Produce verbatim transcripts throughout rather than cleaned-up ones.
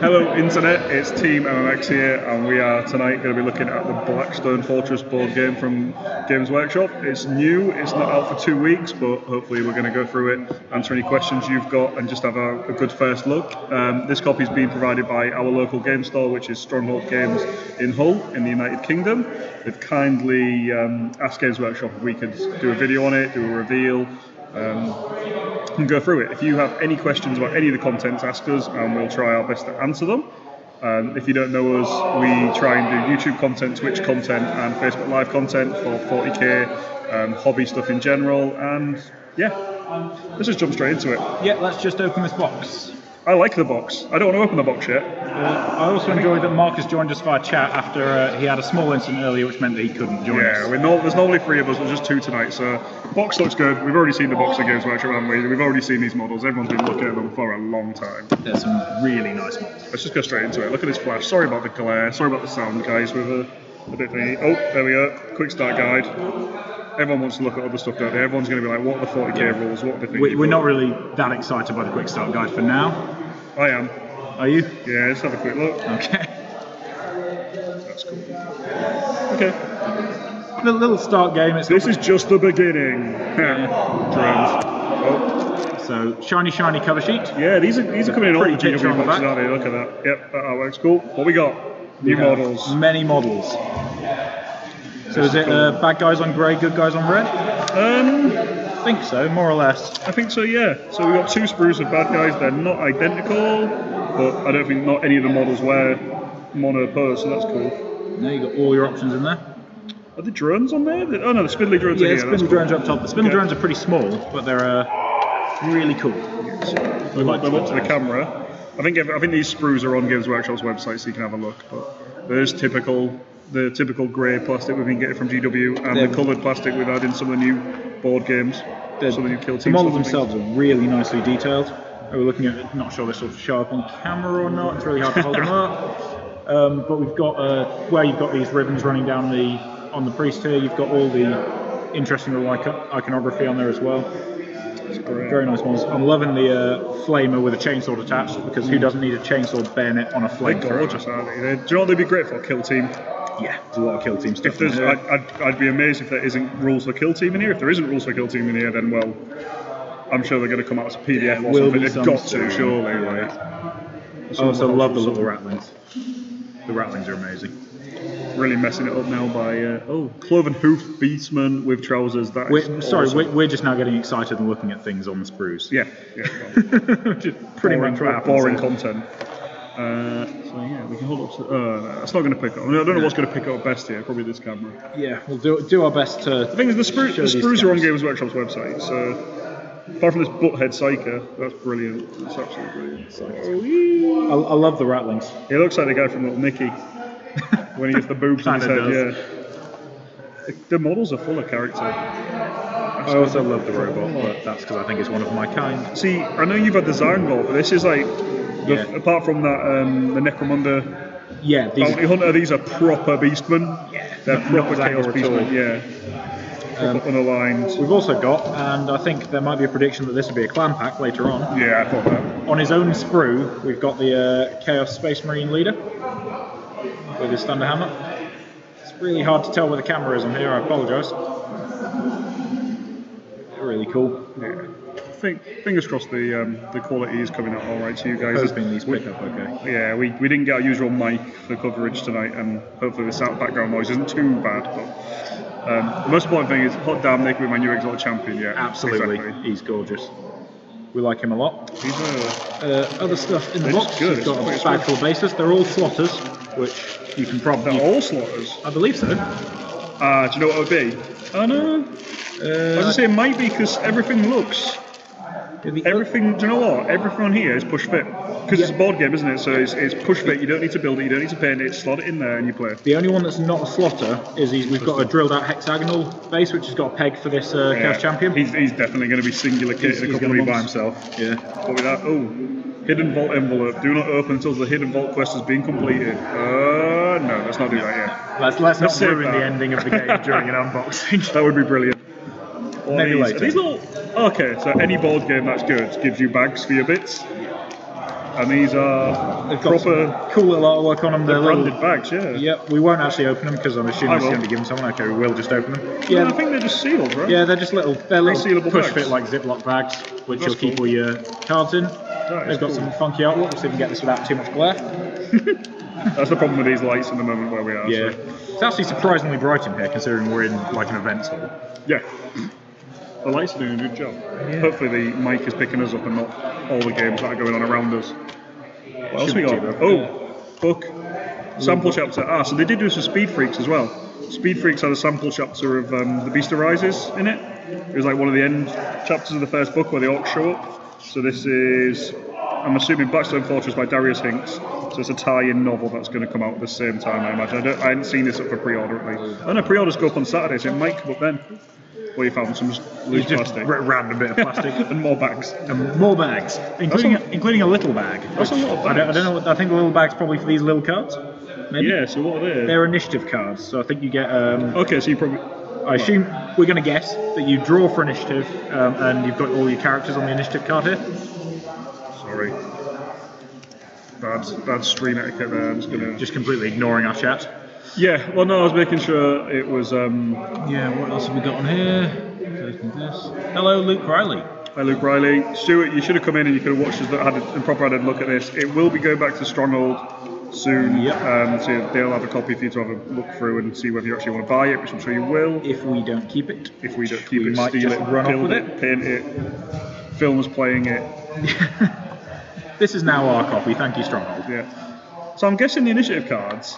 Hello Internet, it's Team M M X here, and we are tonight going to be looking at the Blackstone Fortress board game from Games Workshop. It's new, it's not out for two weeks, but hopefully we're going to go through it, answer any questions you've got, and just have a, a good first look. Um, this copy is being provided by our local game store, which is Stronghold Games in Hull, in the United Kingdom. They've kindly um, asked Games Workshop if we could do a video on it, do a reveal. Um, and go through it. If you have any questions about any of the contents, ask us and we'll try our best to answer them. Um, if you don't know us, we try and do YouTube content, Twitch content and Facebook Live content for forty K, um, hobby stuff in general, and yeah, let's just jump straight into it. Yeah, let's just open this box. I like the box. I don't want to open the box yet. Uh, I also enjoyed that Marcus joined us via chat after uh, he had a small incident earlier, which meant that he couldn't join yeah, us. Yeah, we're not, there's normally three of us, there's just two tonight, so the box looks good. We've already seen the box at Games Workshop, haven't we? We've already seen these models. Everyone's been looking at them for a long time. There's some really nice models. Let's just go straight into it. Look at this flash. Sorry about the glare. Sorry about the sound, guys. With a, a bit thingy. Oh, there we go. Quick start guide. Everyone wants to look at other stuff, don't they? Everyone's going to be like, what are the forty K yeah. rules? What are the we, We're not really that excited by the quick start guide for now. I am. Are you? Yeah, let's have a quick look. Okay. That's cool. Okay. The little start game. It's this is just the beginning. Yeah. Oh. So, shiny, shiny cover sheet. Yeah, these are, these are coming in all the G W boxes, aren't they? Look at that. Yep, that artwork's cool. What we got? New we models. Many models. So is it uh, bad guys on grey, good guys on red? Um, I think so, more or less. I think so, yeah. So we've got two sprues of bad guys. They're not identical, but I don't think not any of the models wear mono pose, so that's cool. Now you've got all your options in there. Are the drones on there? Oh no, the spindly drones yeah, are here. Yeah, the spindly drones cool. are up top. The spindly okay. drones are pretty small, but they're uh, really cool. Yes. We like them up to the camera. I think, I think these sprues are on Games Workshop's website, so you can have a look. But there's typical... the typical grey plastic we've been getting from G W, and They're the coloured plastic we've had in some of the new board games, some of the new Kill Team. The models themselves are really nicely detailed. We're looking at, not sure this will show up on camera or not, it's really hard to hold them up. Um, but we've got, uh, where you've got these ribbons running down the on the priest here, you've got all the interesting little icon iconography on there as well. Very nice models. I'm loving the uh, flamer with a chainsaw attached, because mm. who doesn't need a chainsaw bayonet on a flame? They're gorgeous, aren't they? Do you know what they'd be great for? Kill Team. Yeah, there's a lot of Kill Team stuff. If there's, in I'd, I'd, I'd be amazed if there isn't rules for Kill Team in here. If there isn't rules for Kill Team in here, then well, I'm sure they're going to come out as a P D F yeah, or something. They've some got to, surely. Yeah. Like. I also love the little ratlings. The ratlings are amazing. Really messing it up now by uh, oh, cloven hoof beastman with trousers. That we're, is sorry, awesome. we're, we're just now getting excited and looking at things on the sprues. Yeah, yeah, just pretty boring, much boring, boring content. Uh, so yeah, we can hold up to, uh, no, that's not going to pick up. I, mean, I don't know what's going to pick up best here, probably this camera. Yeah, we'll do, do our best to... The thing is, the, spru the sprues are on Games Workshop's website, so... Apart from this butthead psyker, that's brilliant. It's absolutely brilliant. I, I love the rattlings. He looks like the guy from Little Nicky. When he gets the boobs on his head, does. yeah. The, the models are full of character. That's I also love the robot, but that's because I think it's one of my kind. See, I know you've had the Zarngold, but this is like... The, yeah. Apart from that, um, the Necromunda yeah, bounty hunter, these are proper beastmen. Yeah, they're proper exactly chaos beastmen. Yeah, um, unaligned. We've also got, and I think there might be a prediction that this would be a clan pack later on. Yeah, I thought that. On his own sprue, we've got the uh, Chaos Space Marine leader with his thunder hammer. It's really hard to tell where the camera is on here. I apologise. They're really cool. Yeah. Fingers crossed the um, the quality is coming out all right to you guys. Hoping these pick up okay. Yeah, we, we didn't get our usual mic for coverage tonight, and hopefully the sound background noise isn't too bad. But um, the most important thing is, hot damn, Nick, with my new exotic champion. Yeah, absolutely, exactly. He's gorgeous. We like him a lot. He's a, uh, other stuff in the box. Good. He's got a spectral basis. They're all slotters, which you can probably. They're all slotters. I believe so. Uh, do you know what it would be? I know. Uh, I was gonna say it might be because everything looks. Everything, do you know what? Everything on here is push fit. Because yeah. it's a board game, isn't it? So it's, it's push fit, you don't need to build it, you don't need to paint it, slot it in there and you play. The only one that's not a slotter is he's, we've got a drilled out hexagonal base, which has got a peg for this uh, yeah. Chaos Champion. He's, he's definitely going to be singular kit in a couple of weeks by himself. Yeah. But with that, oh, hidden vault envelope. Do not open until the hidden vault quest has been completed. Uh, no, let's not do that yet. Let's, let's, let's not ruin that. the ending of the game during an unboxing. That would be brilliant. All Maybe these, later. Are these little... Okay, so any board game that's good gives you bags for your bits. and these are They've proper got cool little artwork on them. They're branded bags, yeah. Yep, we won't actually open them because I'm assuming it's going to be given someone. Okay, we will just open them. Yeah, no, I think they're just sealed, right? Yeah, they're just little, they're little push fit like Ziploc bags, which That's you'll cool. keep all your cards in. That They've got cool. some funky artwork, so you can get this without too much glare. That's the problem with these lights at the moment where we are. Yeah, so. It's actually surprisingly bright in here considering we're in like an event hall. Yeah. The lights are doing a good job. Yeah. Hopefully the mic is picking us up and not all the games that are going on around us. What Should else we got? Them? Oh, yeah. book. Sample mm-hmm. chapter. Ah, so they did do some Speed Freaks as well. Speed Freaks had a sample chapter of um, The Beast Arises in it. It was like one of the end chapters of the first book where the orcs show up. So this is, I'm assuming, Blackstone Fortress by Darius Hinks. So it's a tie-in novel that's going to come out at the same time, I imagine. I, don't, I haven't seen this up for pre-order at least. I know pre-orders go up on Saturday, so it might come up then. Well, you found some loose plastic. Random bit of plastic. And more bags. And more bags. Including a, including a little bag. That's a lot of bags. I don't, I don't know, what, I think the little bag's probably for these little cards. Maybe? Yeah, so what are they? They're initiative cards, so I think you get... Um, okay, so you probably... I what? assume we're going to guess that you draw for initiative, um, and you've got all your characters on the initiative card here. Sorry. Bad, bad stream etiquette there. I'm just going to... Just completely ignoring our chat. Yeah, well, no, I was making sure it was. Um, yeah, what else have we got on here? This. Hello, Luke Riley. Hi, Luke Riley. Stuart, you should have come in and you could have watched us that had a, a proper added look at this. It will be going back to Stronghold soon. Yep. Um, so they'll have a copy for you to have a look through and see whether you actually want to buy it, which I'm sure you will. If we don't keep it. If we don't keep we it, might steal just it, run off with it, it, paint it, films playing it. This is now our copy. Thank you, Stronghold. Yeah. So I'm guessing the initiative cards.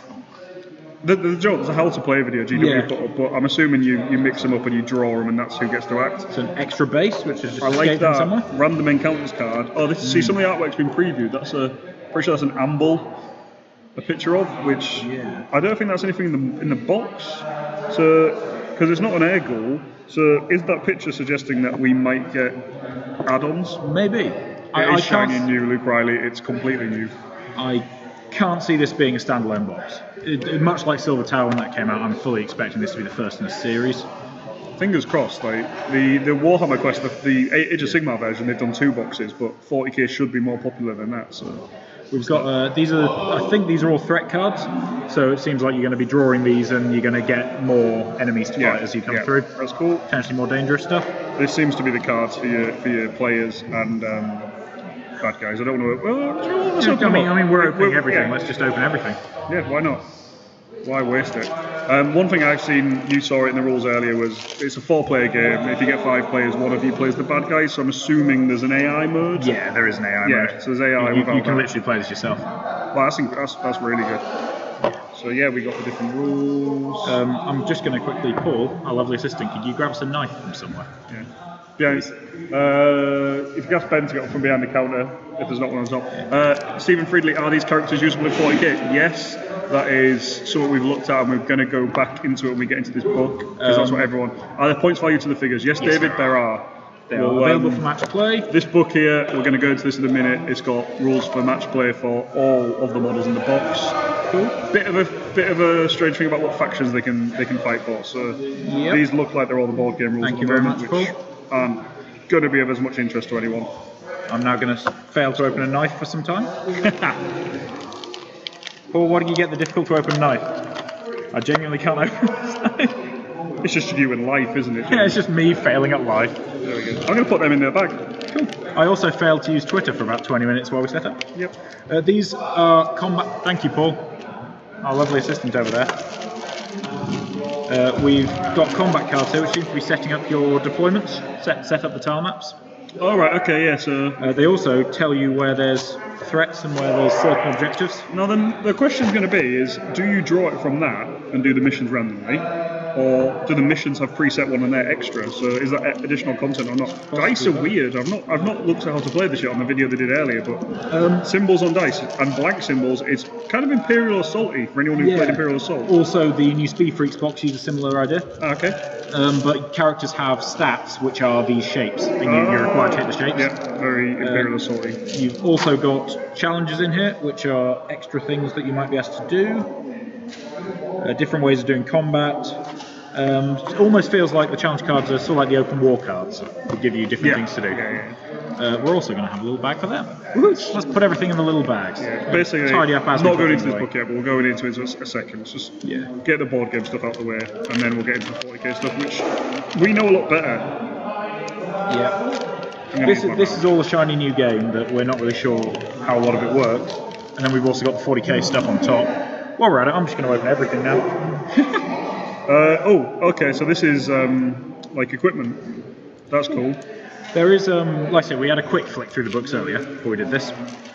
The, the joke, there's a how to play video G W yeah. put up, but I'm assuming you, you mix them up and you draw them and that's who gets to act. It's an extra base, which is just I like that somewhere. Random encounters card. Oh, this mm. see, some of the artwork's been previewed. That's a pretty sure that's an amble, a picture of which yeah. I don't think that's anything in the in the box. So because it's not an air goal, so is that picture suggesting that we might get add-ons? Maybe. It I, is I shiny new, Luke Riley. It's completely new. I. Can't see this being a standalone box. It, it, much like Silver Tower when that came out, I'm fully expecting this to be the first in a series. Fingers crossed. Like the, the Warhammer Quest, the, the Age of Sigmar version, they've done two boxes, but forty K should be more popular than that. So we've got uh, these are. I think these are all threat cards. So it seems like you're going to be drawing these, and you're going to get more enemies to yeah, fight as you come yeah, through. That's cool. Potentially more dangerous stuff. This seems to be the cards for your for your players and. Um, Bad guys, I don't know. Well, let's yeah, open I, mean, I mean, we're opening we're, everything. Yeah. Let's just open everything. Yeah, why not? Why waste it? Um, one thing I've seen, you saw it in the rules earlier, was it's a four-player game. If you get five players, one of you plays the bad guys. So I'm assuming there's an A I mode. Yeah, there is an A I yeah, mode. Yeah, so there's A I. You, you, you can that. literally play this yourself. Well, that's, that's that's really good. So yeah, we got the different rules. Um, I'm just going to quickly, Paul, our lovely assistant. Could you grab us a knife from somewhere? Yeah. Yeah, uh, if you ask Ben to get up from behind the counter, if there's not one on top. Uh, Stephen Friedley, are these characters usable in forty K? Yes, that is something we've looked at and we're going to go back into it when we get into this book, because um, that's what everyone... Are there points value to the figures? Yes, yes David, there are. They well, are available um, for match play. This book here, we're going to go into this in a minute, it's got rules for match play for all of the models in the box. Cool. Bit of a bit of a strange thing about what factions they can they can fight for. So yep. these look like they're all the board game rules. Thank you very much, Paul. Aren't going to be of as much interest to anyone. I'm now going to fail to open a knife for some time. Paul, why do you get the difficult to open knife? I genuinely can't open this knife. It's just you in life, isn't it? Jim? Yeah, it's just me failing at life. There we go. I'm going to put them in their bag. Cool. I also failed to use Twitter for about twenty minutes while we set up. Yep. Uh, these are combat. Thank you, Paul. Our lovely assistant over there. Uh, we've got combat cards here, which seems to be setting up your deployments, set set up the tile maps. All right. Okay. Yeah. So uh, they also tell you where there's threats and where there's certain objectives. Now, then the question's going to be: is do you draw it from that and do the missions randomly? Or do the missions have preset one and they're extra? So is that additional content or not? Possibly dice are that. weird. I've not I've not looked at how to play this yet on the video they did earlier, but um, symbols on dice and blank symbols, it's kind of Imperial Assault-y for anyone who yeah. played Imperial Assault. Also, the new Speed Freaks box uses a similar idea. Ah, okay. Um, but characters have stats, which are these shapes, and you, ah, you're required to hit the shapes. Yeah, very Imperial um, Assault-y. You've also got challenges in here, which are extra things that you might be asked to do. Uh, different ways of doing combat. Um, it almost feels like the challenge cards are sort of like the open war cards. They give you different yeah. things to do. Yeah, yeah. Uh, we're also going to have a little bag for them. Let's put everything in the little bags. Yeah. Basically, tidy up as not going into this book yet, but we're going into it in a second. Let's just yeah. get the board game stuff out of the way, and then we'll get into the forty K stuff, which we know a lot better. Yeah. This, is, this is all a shiny new game that we're not really sure how a lot of it works. And then we've also got the forty K stuff on top. While we're at it, I'm just going to open everything now. uh, oh, okay, so this is um, like equipment. That's cool. There is, um, like I said, we had a quick flick through the books earlier before we did this,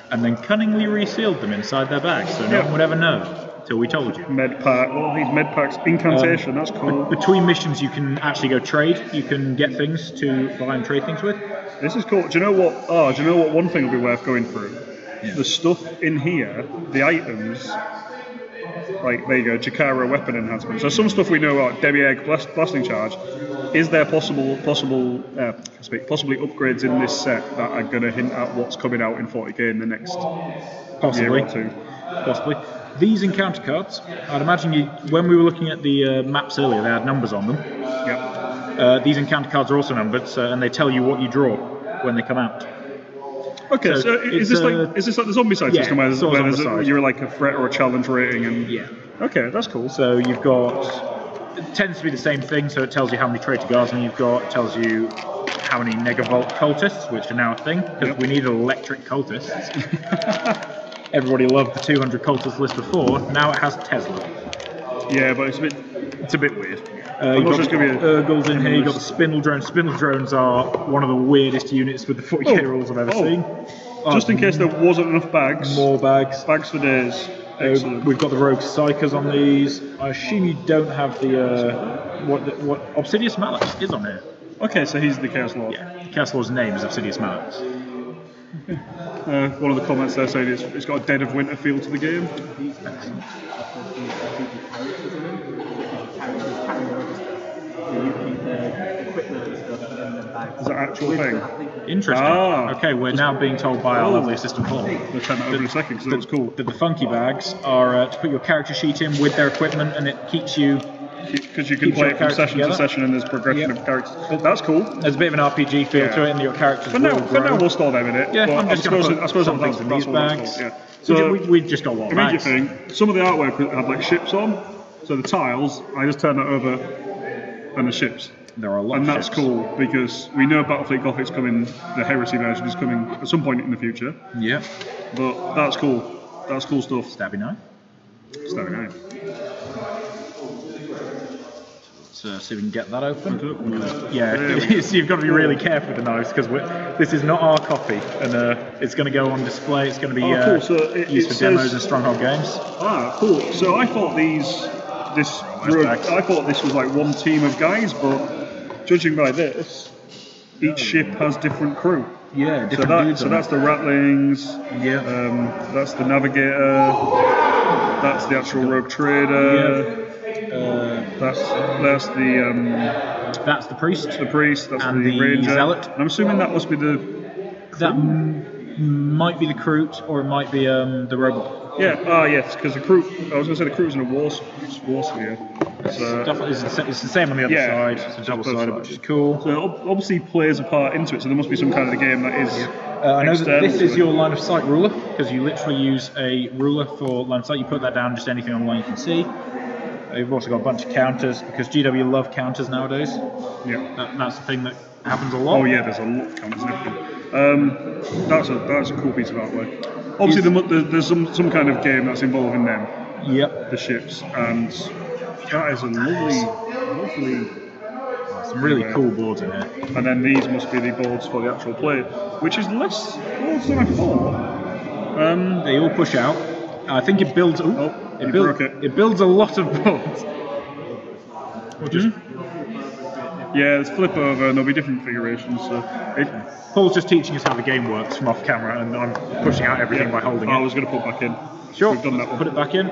and then cunningly resealed them inside their bags, so no yep. one would ever know until we told you. Med pack. All these med packs. Incantation. Um, that's cool. Be between missions, you can actually go trade. You can get things to buy and trade things with. This is cool. Do you know what? Oh, do you know what? One thing will be worth going through. Yeah. The stuff in here, the items. Like, there you go, Jakara weapon enhancement. So some stuff we know about, Demi-Egg blast, blasting charge. Is there possible possible uh, speak, possibly upgrades in this set that are going to hint at what's coming out in forty K in the next possibly. year or two? Possibly. These encounter cards, I'd imagine you, when we were looking at the uh, maps earlier, they had numbers on them. Yep. Uh, these encounter cards are also numbered, so, and they tell you what you draw when they come out. Okay, so, so is this uh, like is this like the zombie side yeah, system where, there's, where there's a, you're like a threat or a challenge rating and yeah. Okay, that's cool. So you've got it tends to be the same thing. So it tells you how many traitor guards and you've got. It tells you how many Negavolt cultists, which are now a thing because yep. we need electric cultists. Everybody loved the two hundred cultists list before. Now it has Tesla. Yeah, but it's a bit it's a bit weird. Uh, you've got Urgles in here, you've got the Spindle Drones. Spindle Drones are one of the weirdest units with the forty K oh, rules I've ever oh. seen. Oh, just in case there wasn't enough bags. More bags. Bags for days. Excellent. Uh, we've got the Rogue Psychers on these. I assume you don't have the... Uh, what, the what Obsidius Malex is on here. Okay, so he's the Chaos Lord. Yeah, the Chaos Lord's name is Obsidius Malex. uh, one of the comments there saying it's, it's got a Dead of Winter feel to the game. Excellent. Is that actual thing? Interesting. Ah. Okay, we're now being told by our oh. lovely assistant Paul that, that, second, that, that, cool. that the funky bags are uh, to put your character sheet in with their equipment and it keeps you... Because you can play it from session together. to session and there's progression yep. of characters. That's cool. There's a bit of an R P G feel yeah. to it and your characters but will no, But now we'll store them in it. Yeah, I'm just going to put I suppose some things in these bags. Yeah. So, so we, we've just got a lot of bags. Thing, some of the artwork had like ships on, so the tiles, I just turned that over and the ships. There are a lot and of that's ships. Cool because we know Battlefleet Gothic's coming, the Heresy version is coming at some point in the future. Yeah. But that's cool. That's cool stuff. Stabby knife. Stabby knife. So see if we can get that open. Okay. Yeah, yeah. So you've got to be really careful with the knives because this is not our copy and uh, it's going to go on display. It's going to be oh, cool. uh, so it, used it for says, demos and Stronghold Games. Ah, cool. So I thought these, this, road, I thought this was like one team of guys, but. Judging by this, each ship has different crew. Yeah, different so, that, dudes so that's the Ratlings, yeah. um, that's the Navigator, that's the actual Rogue Trader, yeah. uh, that's that's the um, that's the Priest, the Priest, that's and the, the Ranger. Zealot. And I'm assuming that must be the crew? That m might be the crew, or it might be um, the robot. Yeah, ah yes, because the crew. I was going to say the crew's in a war war sphere. So, it's, the, it's the same on the other yeah, side, it's a double sided, which is cool. So it obviously plays a part into it, so there must be some kind of the game that is. Yeah. Uh, I know that this is your line of sight ruler, because you literally use a ruler for line of sight. You put that down, just anything on the line you can see. Uh, you've also got a bunch of counters, because G W love counters nowadays. Yeah. That, that's the thing that happens a lot. Oh, yeah, there's a lot of counters and everything. Um, that's, a, that's a cool piece of artwork. Obviously, the, there's some, some kind of game that's involving them. Yep. The ships and. That is a lovely, lovely... Oh, some really yeah. cool boards in here. And then these must be the boards for the actual play, which is less boards than I thought. Um, they all push out. I think it builds... Ooh, oh, it, build, it. it builds a lot of boards. What is it? Yeah, there's flip over and there'll be different configurations. So it, Paul's just teaching us how the game works from off camera and I'm pushing out everything yeah. by holding oh, it. I was going to put back in. Sure, we've done that one. Put it back in.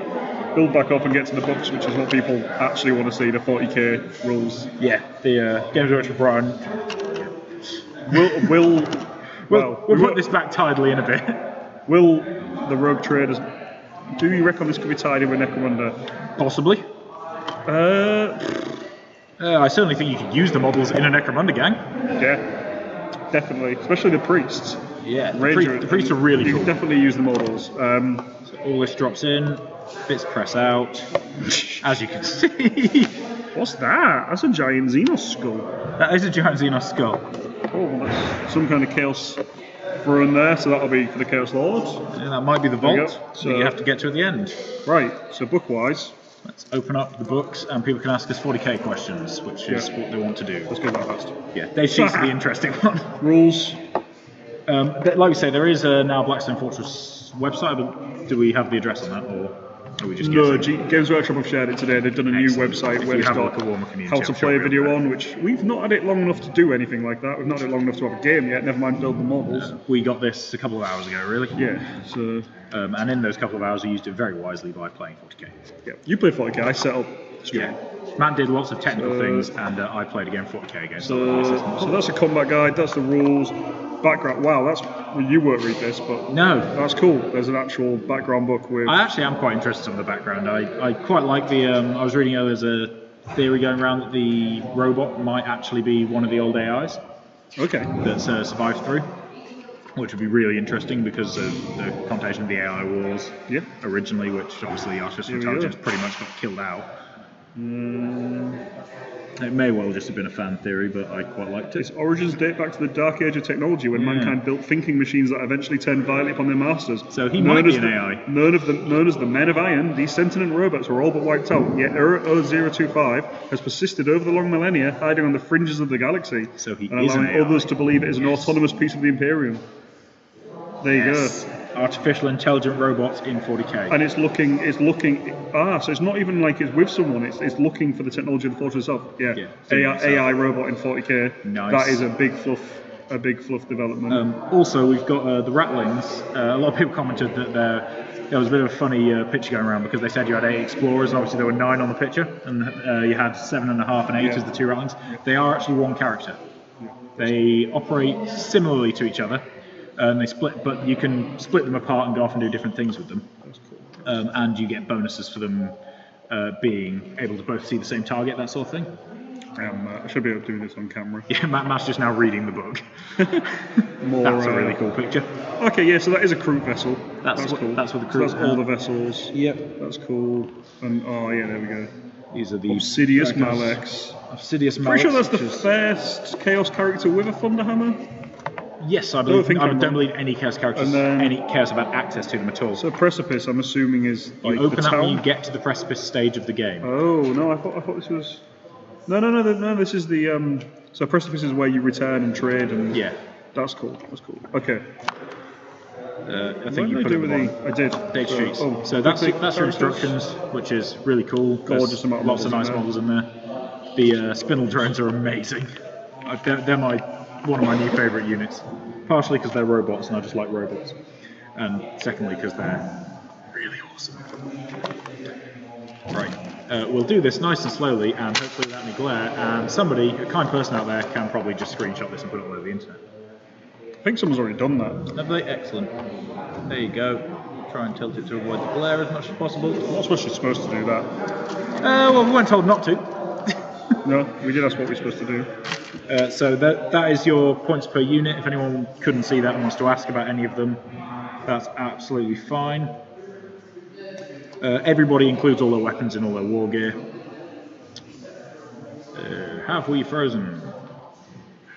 Build back up and get to the books, which is what people actually want to see, the forty K rules. Yeah, the uh, Games Workshop Brian. Will, will, well, we'll, we'll we put this back tidily in a bit. Will the Rogue Traders, do you reckon this could be tied in with Necromunda? Possibly. Uh, Uh, I certainly think you could use the models in a Necromunda gang. Yeah, definitely. Especially the priests. Yeah, the, pre the priests are really you cool. You can definitely use the models. Um, so all this drops in, bits press out, as you can see. What's that? That's a giant Xenos skull. That is a giant Xenos skull. Oh, well, that's some kind of chaos run there, so that'll be for the Chaos Lords. Yeah, that might be the vault, you so that you have to get to at the end. Right, so book-wise... Let's open up the books and people can ask us forty K questions, which is yeah. what they want to do. Let's go that fast. Yeah, Dave Sheets is the interesting one. Rules. Um, but like we say, there is a now Blackstone Fortress website, but do we have the address on that, or are we just No, guessing? Games Workshop have shared it today. They've done a Excellent. new website if where it's got like a Warhammer Community how to play a video there. on, which we've not had it long enough to do anything like that. We've not had it long enough to have a game yet, never mind build the models. Uh, we got this a couple of hours ago, really. Yeah, so... Um, and in those couple of hours, I used it very wisely by playing forty K. Yeah, you played forty K, I set up straight. Yeah. Matt did lots of technical so, things, and uh, I played a game forty K against so, so that's a combat guide, that's the rules, background. Wow, that's well, you won't read this, but no, that's cool. There's an actual background book with. I actually am quite interested in the background. I, I quite like the. Um, I was reading uh, there's a theory going around that the robot might actually be one of the old A Is. Okay. That's uh, survived through. Which would be really interesting because of the connotation of the A I wars yeah. originally, which obviously artificial intelligence go. pretty much got killed out. Mm. It may well just have been a fan theory, but I quite liked it. Its origins date back to the dark age of technology when yeah. mankind built thinking machines that eventually turned violently upon their masters. So he known might be an the, A I. Known, of the, known as the Men of Iron, these sentient robots were all but wiped out, yet U R zero two five has persisted over the long millennia, hiding on the fringes of the galaxy, so he and is allowing an others to believe it is an yes. autonomous piece of the Imperium. There you yes. go. Artificial intelligent robots in forty K. And it's looking, it's looking, ah, so it's not even like it's with someone, it's it's looking for the technology of the fortress itself. Yeah, yeah A I, so. A I robot in forty K. Nice. That is a big fluff, a big fluff development. Um, also, we've got uh, the Rattlings. Uh, a lot of people commented that there, there was a bit of a funny uh, picture going around because they said you had eight explorers, and obviously there were nine on the picture, and uh, you had seven and a half and eight yeah. as the two Rattlings. Yeah. They are actually one character. Yeah. They operate similarly to each other. And they split, but you can split them apart and go off and do different things with them. That's cool. Um, and you get bonuses for them uh, being able to both see the same target, that sort of thing. Um, uh, I should be able to do this on camera. Yeah, Matt, Matt's just now reading the book. More, that's uh, a really cool picture. Okay, yeah, so that is a crude vessel. That's, that's what, cool. That's what the crude. So that's all the vessels. Yep. That's cool. And oh yeah, there we go. These are the Obsidius Malex. Obsidius Malex. Pretty sure that's the is... first Chaos character with a Thunderhammer. Yes, I believe. I don't, I don't believe any Chaos characters then, any cares about access to them at all. So precipice, I'm assuming, is like you open the up town? and you get to the precipice stage of the game. Oh no, I thought I thought this was no, no, no, no. no this is the um. So precipice is where you return and trade and yeah. That's cool. That's cool. Okay. Uh, I think what you did put I do it with the, I did. Date sheets. Uh, oh, so that's the, that's your instructions, which is really cool. Gorgeous amount of lots of nice there. models in there. The uh, spindle drones are amazing. They're, they're my one of my new favourite units, partially because they're robots and I just like robots, and secondly because they're really awesome. Right, uh, we'll do this nice and slowly and hopefully without any glare, and somebody, a kind person out there, can probably just screenshot this and put it all over the internet. I think someone's already done that. Have they? Excellent. There you go. Try and tilt it to avoid the glare as much as possible. Not supposed you're supposed to do that. Uh, well, we weren't told not to. No, we did ask what we were supposed to do. Uh, so that that is your points per unit. If anyone couldn't see that and wants to ask about any of them, that's absolutely fine. Uh, everybody includes all their weapons and all their war gear. Uh, have we frozen?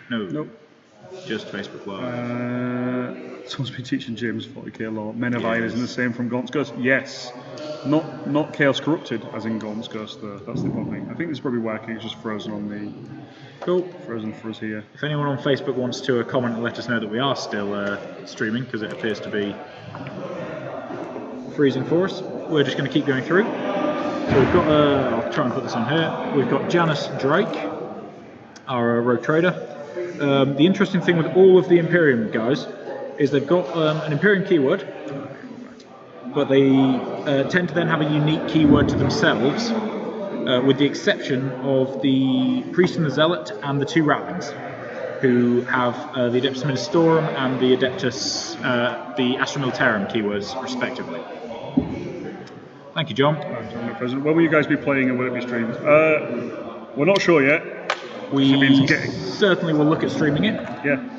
No. Nope. Just Facebook Live. Uh, someone's been teaching James forty K law. Men of Iron isn't the same from Gaunt's Ghost. Yes. Not not Chaos Corrupted, as in Gaunt's Ghost, though. That's the one thing. I think this is probably why it's just frozen on the... Cool. Frozen for us here. If anyone on Facebook wants to uh, comment and let us know that we are still uh, streaming, because it appears to be freezing for us. We're just going to keep going through. So we've got... Uh, I'll try and put this on here. We've got Janice Drake, our uh, rogue trader. Um, the interesting thing with all of the Imperium guys is they've got um, an Imperium keyword, but they uh, tend to then have a unique keyword to themselves, uh, with the exception of the Priest and the Zealot and the two Rattlings, who have uh, the Adeptus Ministorum and the Adeptus, uh, the Astra Militarum keywords, respectively. Thank you, John. Well, will you guys be playing and will it be streamed? Uh, We're not sure yet. We certainly will look at streaming it. Yeah.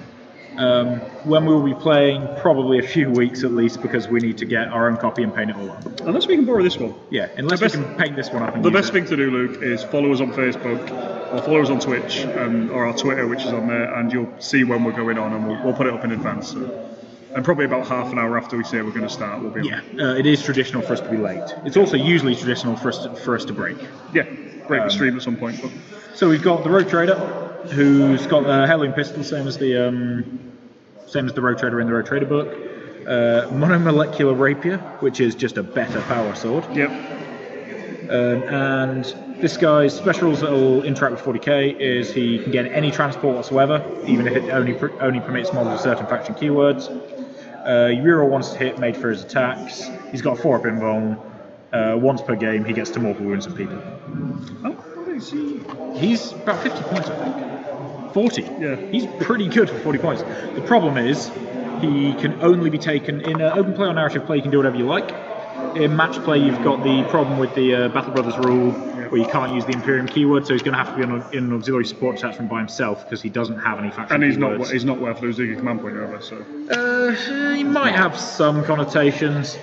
Um, when we'll be playing, probably a few weeks at least, because we need to get our own copy and paint it all up. Unless we can borrow this one. Yeah, unless we can paint this one up. The best thing to do, Luke, is follow us on Facebook, or follow us on Twitch, and, or our Twitter, which is on there, and you'll see when we're going on, and we'll, we'll put it up in advance. So. And probably about half an hour after we say we're going to start, we'll be. Yeah, uh, it is traditional for us to be late. It's also usually traditional for us to, for us to break. Yeah, break um, the stream at some point. But. So we've got the Rogue Trader, who's got a Howling Pistol, same as the um, same as the Rogue Trader in the Rogue Trader book. Uh, Monomolecular Rapier, which is just a better power sword. Yep. Um, and this guy's specials that will interact with forty K is he can get any transport whatsoever, even if it only only permits models of certain faction keywords. Uh, Euro wants to hit, made for his attacks. He's got four up invuln. Uh, once per game, he gets to mortal wounds and people. Oh, what is he? He's about fifty points, I think. forty. Yeah. He's pretty good for forty points. The problem is, he can only be taken in uh, open play or narrative play. You can do whatever you like. In match play, you've got the problem with the uh, Battle Brothers rule, yeah, where you can't use the Imperium keyword, so he's going to have to be on a, in an auxiliary support attachment by himself because he doesn't have any faction. And he's keywords. not he's not worth losing a command point over. So uh, he might have some connotations.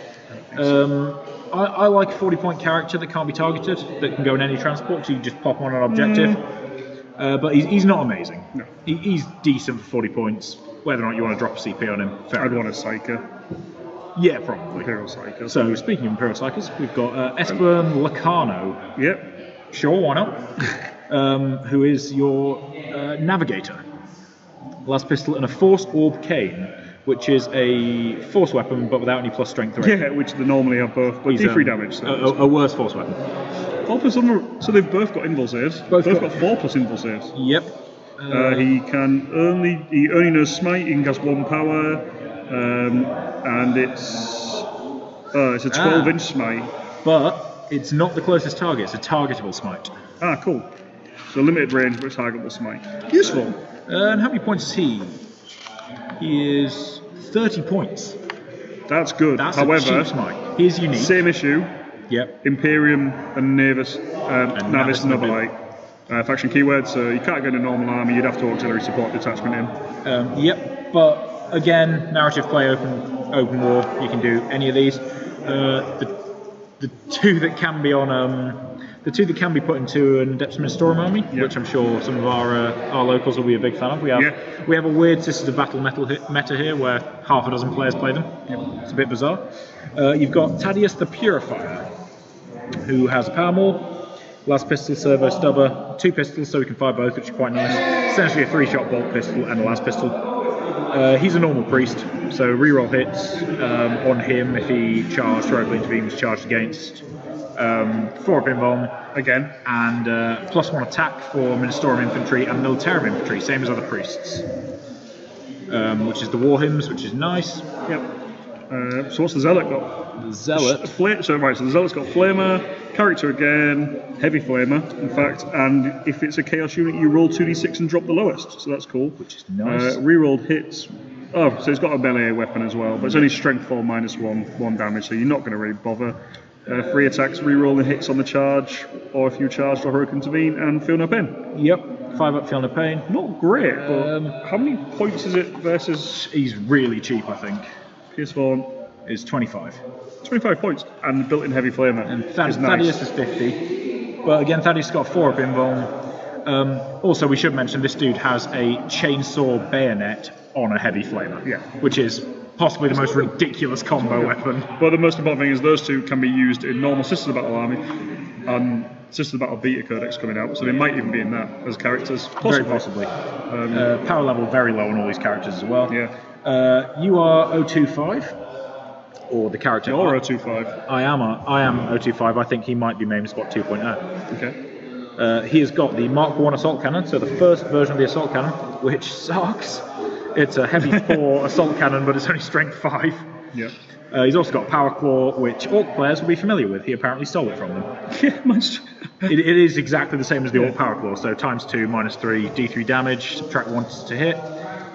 Um, I, I like a forty-point character that can't be targeted, that can go in any transport, so you just pop on an objective. Mm. Uh, but he's, he's not amazing. No. He, he's decent for forty points. Whether or not you want to drop a C P on him, fair. I'd want a Psyker. Yeah, probably. Imperial Psychers. So, speaking of Imperial Psychers, we've got uh, Espern Locarno. Yep. Sure, why not? um, who is your uh, navigator. Last pistol and a Force Orb Cane, which is a force weapon, but without any plus strength or anything. Yeah, which they normally have both, but D three um, damage. So a, a, a worse force weapon. Four plus un so they've both got invul saves. Both, both got, got four plus invul saves. Yep. Uh, uh, he can only... He only knows Smite, he has one power... Um, and it's uh, it's a twelve inch ah, smite. But it's not the closest target, it's a targetable smite. Ah, cool. So limited range, but targetable smite. Useful. Uh, and how many points is he? He is thirty points. That's good. That's However, a cheap smite. He is unique. Same issue. Yep. Imperium and Navis, um, and Navis and Novelite. Uh, faction keywords, so you can't get a normal army, you'd have to auxiliary support detachment in. Um, yep, but... Again, narrative play, open open war, you can do any of these. Uh, the, the two that can be on um, the two that can be put into an Adeptus Ministorum army, yep, which I'm sure some of our uh, our locals will be a big fan of. We have yep. we have a weird Sisters of Battle metal hit, meta here where half a dozen players play them. Yep. It's a bit bizarre. Uh, you've got Taddeus the Purifier, who has a power maul, last pistol, servo stubber, two pistols, so we can fire both, which is quite nice. Essentially a three-shot bolt pistol and a last pistol. Uh, he's a normal priest, so reroll hits um, on him if he charged, heroically intervenes, charged against. Um, four up invuln again, and uh, plus one attack for Ministorum infantry and Militarum infantry, same as other priests. Um, which is the war hymns, which is nice. Yep. Uh, so what's the zealot got? The zealot. Fla so right, so the zealot's got flamer, character again, heavy flamer, in fact, and if it's a chaos unit, you roll two d six and drop the lowest, so that's cool. Which is nice. Uh, rerolled hits. Oh, so it's got a melee weapon as well, but it's only strength four minus one, one damage, so you're not going to really bother. Uh, free attacks, reroll the hits on the charge, or if you charge or heroic intervene, and feel no pain. Yep, five up, feel no pain. Not great, but um, how many points is it versus? He's really cheap, I think. P S four is twenty-five. twenty-five points and built-in heavy flamer. And Thad is Thaddeus nice. Is fifty. But again, Thaddeus got four up invuln. Um, also, we should mention this dude has a chainsaw bayonet on a heavy flamer. Yeah. Which is possibly the most ridiculous combo yeah. weapon. But the most important thing is those two can be used in normal Sisters of Battle Army and Sisters of Battle Beta Codex coming out, so they might even be in that as characters. Possibly. Very possibly. Um, uh, power level very low on all these characters as well. Yeah. Uh, U R zero two five, or the character. U R zero two five. I am a, I am zero two five. I think he might be Mame Spot two point oh. Okay. Uh, he has got the Mark one assault cannon, so the first version of the assault cannon, which sucks. It's a heavy four assault cannon, but it's only strength five. Yeah. Uh, he's also got Power Claw, which Orc players will be familiar with. He apparently stole it from them. Yeah, much. it, it is exactly the same as the yeah. Orc Power Claw, so times two, minus three, D three damage, subtract one to hit.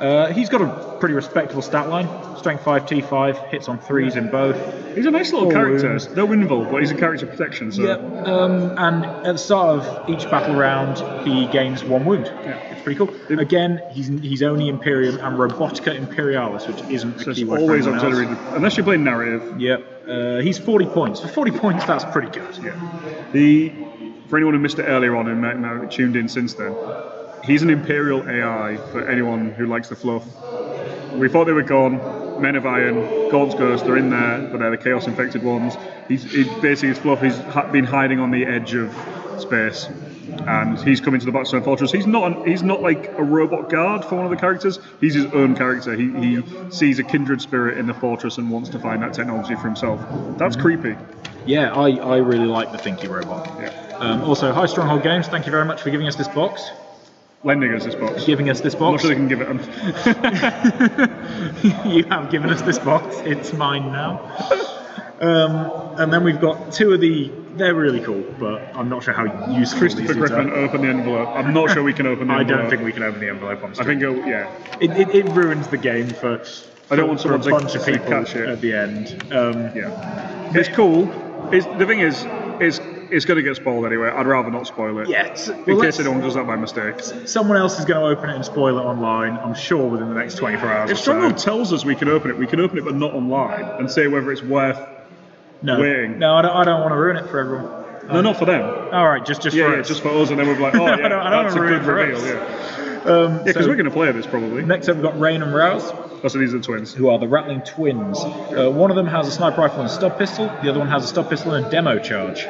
Uh, he's got a pretty respectable stat line. Strength five, T five, hits on threes in both. He's a nice little character. No invul, but he's a character protection. So. Yep. Um, and at the start of each battle round, he gains one wound. Yeah. It's pretty cool. It, Again, he's he's only Imperium and Robotica Imperialis, which isn't so a keyword. Always auxiliary, unless you're playing narrative. Yep. Uh, he's forty points. For forty points, that's pretty good. Yeah. The for anyone who missed it earlier on and might now tuned in since then. He's an Imperial A I for anyone who likes the fluff. We thought they were gone. Men of Iron, Gaunt's Ghost, they're in there, but they're the Chaos-infected ones. He's, he's basically his fluff. He's ha been hiding on the edge of space, and he's coming to the Blackstone Fortress. He's not an, he's not like a robot guard for one of the characters. He's his own character. He, he sees a kindred spirit in the fortress and wants to find that technology for himself. That's mm-hmm. creepy. Yeah, I, I really like the Thinky Robot. Yeah. Um, also, hi Stronghold Games. Thank you very much for giving us this box. Lending us this box. Giving us this box. I'm not sure they can give it. You have given us this box. It's mine now. Um, and then we've got two of the. They're really cool, but I'm not sure how useful these things are. Christopher Griffin, open the envelope. I'm not sure we can open the envelope. I don't think we can open the envelope. On I think it'll, yeah. It, it it ruins the game for. I don't want someone to bunch of people at the end. Um, yeah. It's cool. It's, the thing is, it's. It's going to get spoiled anyway. I'd rather not spoil it. Yes. In well, case anyone does that by mistake. Someone else is going to open it and spoil it online, I'm sure, within the next twenty-four hours. If someone tells us we can open it, we can open it, but not online, and say whether it's worth no. waiting. No, I don't, I don't want to ruin it for everyone. No, um, not for them. All right, just, just yeah, for yeah, us. just for us, and then we're like, oh, yeah, no, I don't, that's I don't a good reveal. Us. Yeah, because um, yeah, so we're going to play this probably. Next up, we've got Rein and Raus. Oh, so these are the twins. Who are the Rattling Twins. Uh, one of them has a sniper rifle and a stub pistol. The other one has a stub pistol and a demo charge.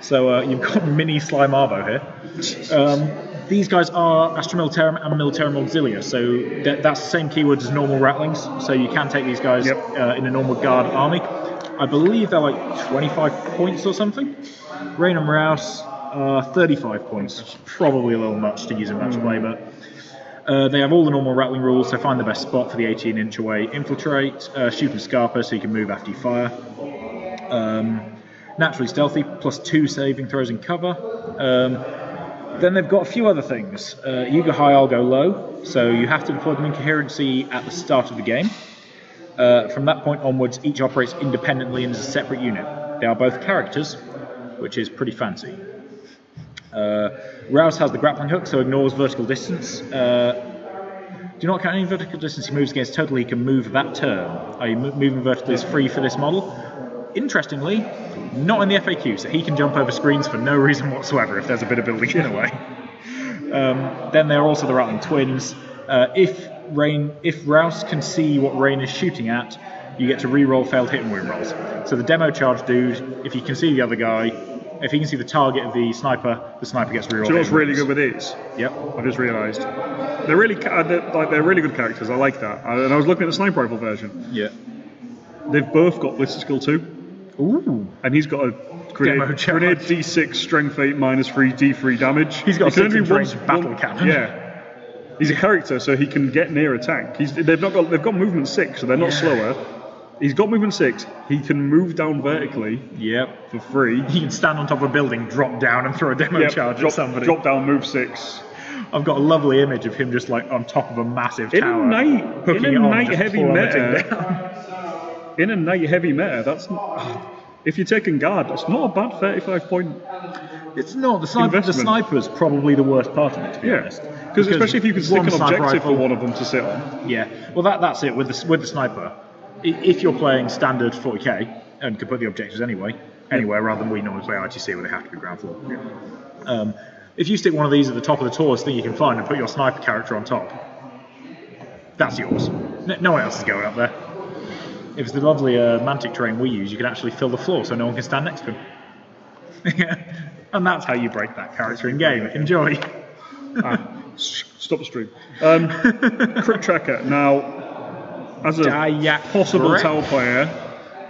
So uh, you've got mini Slime Arbo here. Um, these guys are Astromilitarum and Militarum Auxilia, so that, that's the same keywords as normal Rattlings, so you can take these guys yep. uh, in a normal guard army. I believe they're like twenty-five points or something. Rein and Raus are thirty-five points, which is probably a little much to use in match play, but uh, they have all the normal Rattling rules, so find the best spot for the eighteen inch away, infiltrate, uh, shoot and scarper so you can move after you fire. Um, Naturally stealthy, plus two saving throws and cover. Um, then they've got a few other things. Uh, you go high, I'll go low. So you have to deploy them in coherency at the start of the game. Uh, from that point onwards, each operates independently and is a separate unit. They are both characters, which is pretty fancy. Uh, Raus has the grappling hook, so ignores vertical distance. Uh, Do not count any vertical distance he moves against total. He can move that turn. I, moving vertically is free for this model. Interestingly, not in the F A Q, so he can jump over screens for no reason whatsoever if there's a bit of building in the way. Um, then they're also the Rattling Twins. Uh, if Rein, if Raus can see what Rein is shooting at, you get to re-roll failed hit and wound rolls. So the demo charge dude, if you can see the other guy, if he can see the target of the sniper, the sniper gets re-rolled. So what's really good with these? Yep. I just realised they're really they're, like they're really good characters. I like that. I, and I was looking at the sniper rifle version. Yeah. They've both got Blister Skill two. Ooh. And he's got a grenade, grenade D six, strength eight, minus three, D three damage. He's got he a range battle one, cannon. Yeah. He's a character, so he can get near a tank. He's, they've not got they've got movement six, so they're not yeah. slower. He's got movement six. He can move down vertically. Yep. For free. He can stand on top of a building, drop down, and throw a demo yep. charge drop, at somebody. Drop down, move six. I've got a lovely image of him just like on top of a massive in tower. A night, in a it on, night heavy meta. In a night heavy meta, that's not, if you're taking guard, it's not a bad thirty-five point. It's not. The sniper, the sniper is probably the worst part of it, to be yeah. honest. Because especially if you can stick an objective rifle, for one of them to sit on. Yeah. Well, that that's it with the with the sniper. If you're playing standard forty K and can put the objectives anyway, anywhere yeah. rather than we normally play I T C where they have to be ground floor. Yeah. Um, if you stick one of these at the top of the tallest thing you can find and put your sniper character on top, that's yours. No one else is going up there. If it's the lovely uh, Mantic terrain we use, you can actually fill the floor so no one can stand next to him. And that's how you break that character in game. Enjoy. ah, stop the stream. Um, Crypt Tracker. Now, as a Dahyak possible Grekh. Tower player,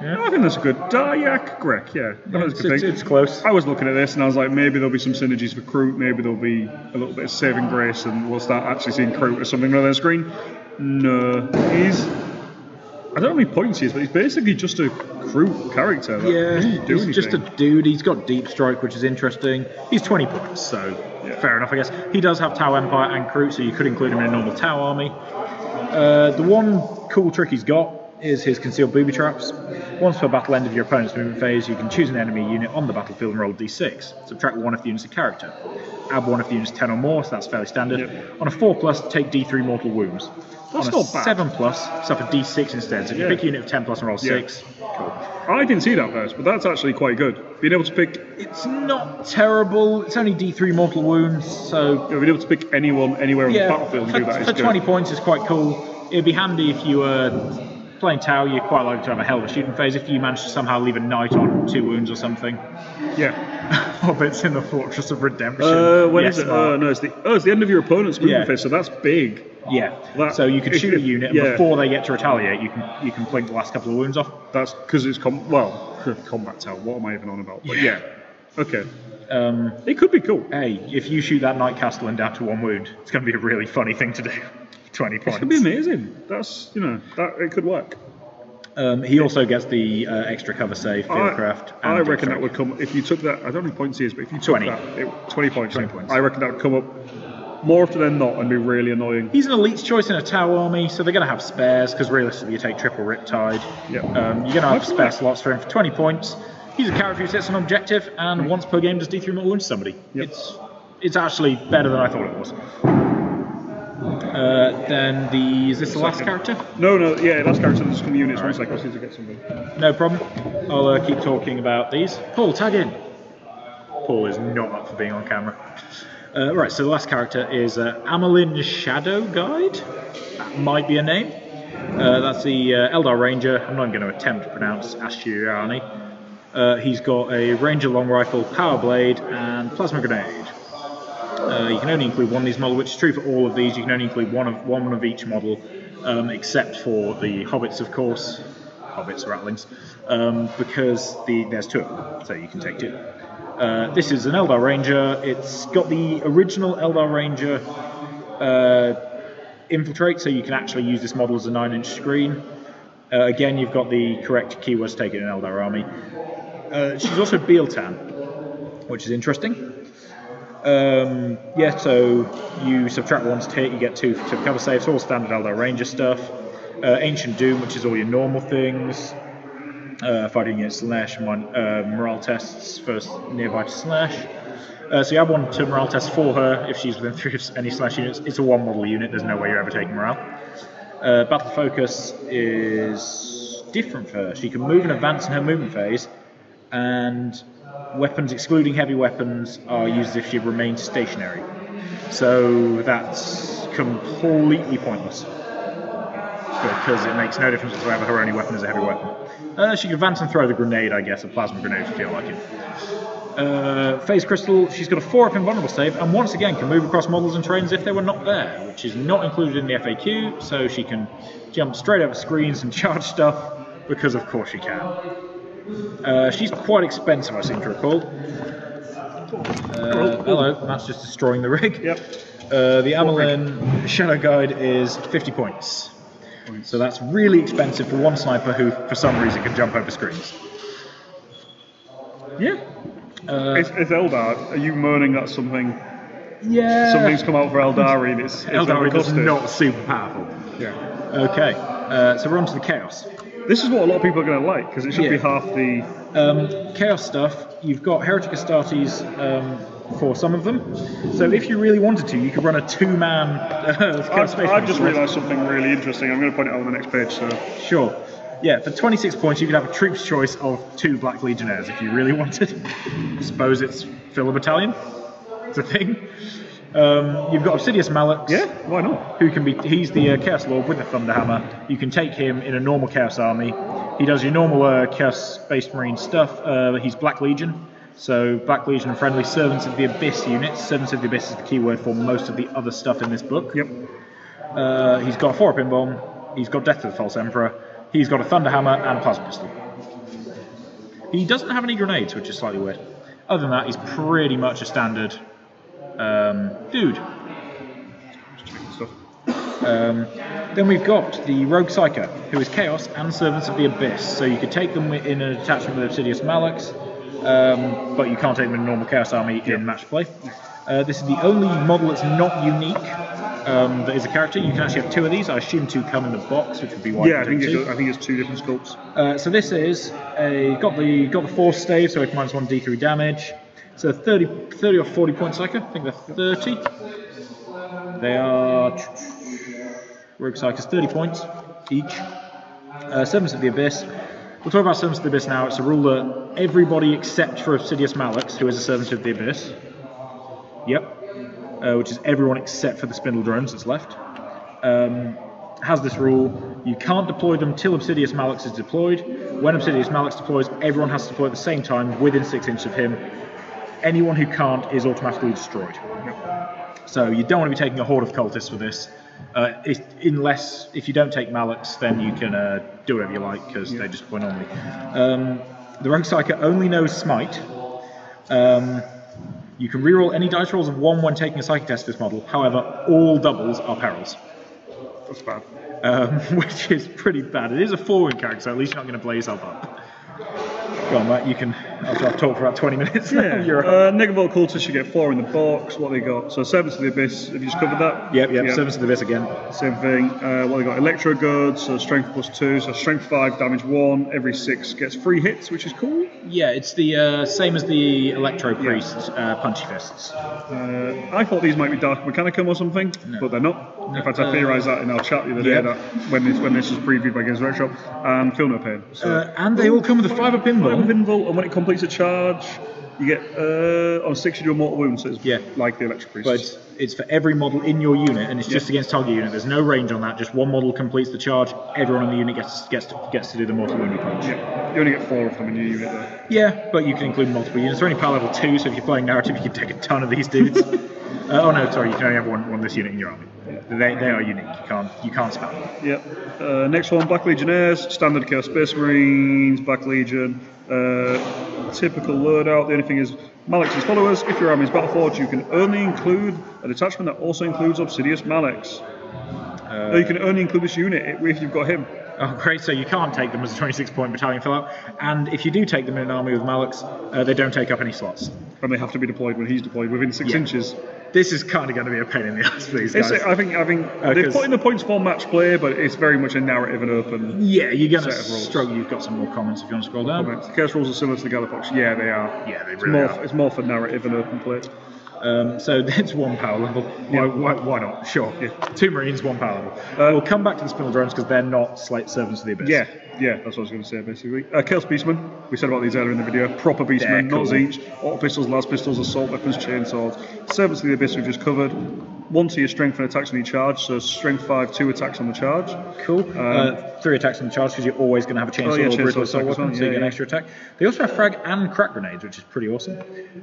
yeah. I think that's a good. Dahyak Grekh, yeah. That yeah, was a good it's, thing. It's close. I was looking at this and I was like, maybe there'll be some synergies for Kroot, maybe there'll be a little bit of saving grace and we'll start actually seeing Kroot or something on their screen. No. He's. I don't know how many points he is, but he's basically just a crew character. Like, yeah, doesn't do he's anything. Just a dude. He's got deep strike, which is interesting. He's twenty points, so yeah. Fair enough, I guess. He does have Tau Empire and crew, so you could include him in a normal Tau army. Uh, the one cool trick he's got is his concealed booby traps. Once per battle end of your opponent's movement phase, you can choose an enemy unit on the battlefield and roll d six. Subtract one of the units of character. Add one of the units ten or more, so that's fairly standard. Yep. On a four plus, take d three mortal wounds. That's not bad. seven plus, suffer d six instead. So yeah. Pick a unit of ten plus and roll yeah. six. Cool. I didn't see that first, but that's actually quite good. Being able to pick... It's not terrible. It's only d three mortal wounds, so... Yeah, being able to pick anyone, anywhere yeah, on the battlefield and do that is good. For twenty points is quite cool. It'd be handy if you were... Playing Tau, you're quite likely to have a hell of a shooting phase if you manage to somehow leave a knight on two wounds or something. Yeah. Hobbits in the Fortress of Redemption. Uh, when yes, is it? Uh, no, it's the, oh, it's the end of your opponent's movement yeah. phase, so that's big. Yeah. That, so you can shoot it, a unit, and yeah. before they get to retaliate, you can you can plink the last couple of wounds off. That's because it's com well combat Tau. What am I even on about? But yeah. yeah. Okay. Um, it could be cool. Hey, if you shoot that knight castellan down to one wound, it's going to be a really funny thing to do. twenty points. It could be amazing. That's, you know, that it could work. Um, he also gets the uh, extra cover save, fieldcraft. I, I reckon that would come, if you took that, I don't know how many points he is, but if you took twenty. That, it, twenty points, twenty points, I reckon that would come up more often than not and be really annoying. He's an elite's choice in a Tau army, so they're going to have spares, because realistically you take triple Riptide. Yep. Um, you're going to have spare slots for him for twenty points. He's a character who sets an objective, and mm. once per game does d three mortal wound to somebody. Yep. It's, it's actually better than I thought it was. Uh, then the is this the last character? No, no, yeah, last character. That's coming units. Right. One second, I need to get something. No problem. I'll uh, keep talking about these. Paul, tag in. Paul is not up for being on camera. Uh, right, so the last character is uh, Amallyn Shadowguide. That might be a name. Uh, that's the uh, Eldar Ranger. I'm not even going to attempt to pronounce Ashirani. Uh, he's got a Ranger long rifle, power blade, and plasma grenade. Uh, you can only include one of these models, which is true for all of these. You can only include one of one of each model, um, except for the hobbits, of course. Hobbits, rattlings, um, because the there's two of them, so you can take two. Uh, this is an Eldar Ranger. It's got the original Eldar Ranger uh, infiltrate, so you can actually use this model as a nine-inch screen. Uh, again, you've got the correct keywords taken in Eldar Army. Uh, she's also Bealtan, which is interesting. Um, yeah, so you subtract one's hit, you get two for cover saves, all standard Eldar Ranger stuff. Uh, Ancient Doom, which is all your normal things. Uh, fighting against Slash, uh, morale tests first nearby to Slash. Uh, so you add one to morale test for her if she's within three of any Slash units. It's a one model unit, there's no way you're ever taking morale. Uh, Battle Focus is different for her. She can move and advance in her movement phase, and weapons excluding heavy weapons are used if you remain stationary. So that's completely pointless, because it makes no difference whatsoever. Her only weapon is a heavy weapon. Uh, she can advance and throw the grenade, I guess, a plasma grenade if you feel like it. Uh, Phase Crystal, she's got a four up invulnerable save, and once again can move across models and terrains if they were not there, which is not included in the F A Q, so she can jump straight over screens and charge stuff, because of course she can. Uh, she's quite expensive, I seem to recall. Uh, hello, Matt's just destroying the rig. Yep. Uh, the Amallyn Shadow Guide is fifty points. So that's really expensive for one sniper who, for some reason, can jump over screens. Yeah. Uh, it's, it's Eldar. Are you moaning that something? Yeah. Something's come out for Eldari, and it's, it's Eldari is not super powerful. Yeah. Okay. Uh, so we're on to the Chaos. This is what a lot of people are going to like, because it should yeah. be half the... Um, chaos stuff, you've got Heretic Astartes um, for some of them. So if you really wanted to, you could run a two-man... Uh, I've, I've just realised something really interesting. I'm going to point it out on the next page, so... Sure. Yeah, for twenty-six points, you could have a troop's choice of two Black Legionnaires, if you really wanted. I suppose it's fill a battalion. It's a thing. Um, you've got Obsidius Malex. Yeah, why not? Who can be? He's the uh, Chaos Lord with the Thunderhammer. You can take him in a normal Chaos army. He does your normal uh, Chaos Space Marine stuff. Uh, he's Black Legion, so Black Legion and friendly Servants of the Abyss units. Servants of the Abyss is the keyword for most of the other stuff in this book. Yep. Uh, he's got a four-up pin bomb. He's got Death of the False Emperor. He's got a Thunderhammer and a plasma pistol. He doesn't have any grenades, which is slightly weird. Other than that, he's pretty much a standard. Um, dude. Um, then we've got the Rogue Psyker, who is Chaos and Servants of the Abyss. So you could take them in an attachment with Obsidius Malex, um, but you can't take them in a normal Chaos army in yeah. match play. Uh, this is the only model that's not unique um, that is a character. You can actually have two of these. I assume two come in the box, which would be why. Yeah, I think, it's, I think it's two different sculpts. Uh, so this is a got the got the force stave, so it's minus one d three damage. So thirty, thirty or forty points, like I think they're thirty. They are Rogue Psychers, thirty points each. Uh, Servants of the Abyss. We'll talk about Servants of the Abyss now. It's a rule that everybody except for Obsidius Malex, who is a Servant of the Abyss. Yep. Uh, which is everyone except for the Spindle Drones that's left. Um, has this rule. You can't deploy them till Obsidius Malex is deployed. When Obsidius Malex deploys, everyone has to deploy at the same time within six inches of him. Anyone who can't is automatically destroyed. So you don't want to be taking a horde of cultists for this. Uh, if, unless, if you don't take Malex, then you can uh, do whatever you like, because yeah. they just deploy normally. Um, the Rogue Psyker only knows Smite. Um, You can reroll any dice rolls of one when taking a psychic test for this model. However, all doubles are perils. That's bad. Um, which is pretty bad. It is a four-win character, so at least you're not going to blaze up. Go on, Matt. You can. After I've talked for about twenty minutes. Yeah. You're uh, Negavolt cultists, you get four in the box. What they got? So Servants of the Abyss. Have you just covered that? Yep. Yep. yep. Servants of the Abyss again. Same thing. Uh, what they got? Electro guards. So strength plus two. So strength five, damage one. Every six gets three hits, which is cool. Yeah, it's the uh, same as the Electro Priest yeah. uh, Punchy Fists. Uh, I thought these might be Dark Mechanicum or something, no. but they're not. No. In fact, I theorised that in our chat the other yep. day that when this when this was previewed by Games Workshop. Um, feel no pain. So. Uh, and they all come with a five-up pinball. Five pinball, and when it completes a charge, you get uh, on six you do a mortal wound, so it's yeah. like the Electro Priest. But it's, it's for every model in your unit, and it's yeah. just against target unit. There's no range on that. Just one model completes the charge. Everyone in the unit gets gets to, gets to do the mortal wound punch. Yeah. You only get four of them in your unit though. Yeah, but you can include multiple units. They're only power level two, so if you're playing narrative, you can take a ton of these dudes. uh, oh no, sorry, you can only have one, one this unit in your army. Yeah. They, they are unique. You can't you can't spam them. Yep. Uh, next one, Black Legionnaires, standard Chaos Space Marines, Black Legion. Uh, typical loadout. The only thing is, Malex's followers. If your army is Battleforged, you can only include a detachment that also includes Obsidius Malex. Uh, no, you can only include this unit if you've got him. Oh, great. So you can't take them as a twenty-six point battalion fill-out. And if you do take them in an army with Malex, uh, they don't take up any slots. And they have to be deployed when he's deployed, within six yeah. inches. This is kind of going to be a pain in the ass for these guys. It's, I think, I think uh, they've put in the points for match play, but it's very much a narrative and open Yeah, you're going to struggle. You've got some more comments if you want to scroll down. Comments. The Curse rules are similar to the Galapox. Yeah, they are. Yeah, they really it's more, are. It's more for narrative and open play. Um, so that's one power level. Why, yeah. why, why not? Sure. Yeah. Two Marines, one power level. Uh, we'll come back to the Spindle Drones because they're not Slate Servants of the Abyss. Yeah, yeah, that's what I was going to say basically. Uh, Chaos Beastmen, we said about these earlier in the video. Proper Beastmen, not Zeech. Auto pistols, las pistols, assault weapons, chainsaws. Servants of the Abyss we've just covered. One to your strength and attacks on your charge, so strength five, two attacks on the charge. Cool. Um, uh, three attacks on the charge because you're always going to have a chainsaw oh, yeah, or brutal assault weapon, yeah, so you get an yeah. extra attack. They also have frag and crack grenades, which is pretty awesome.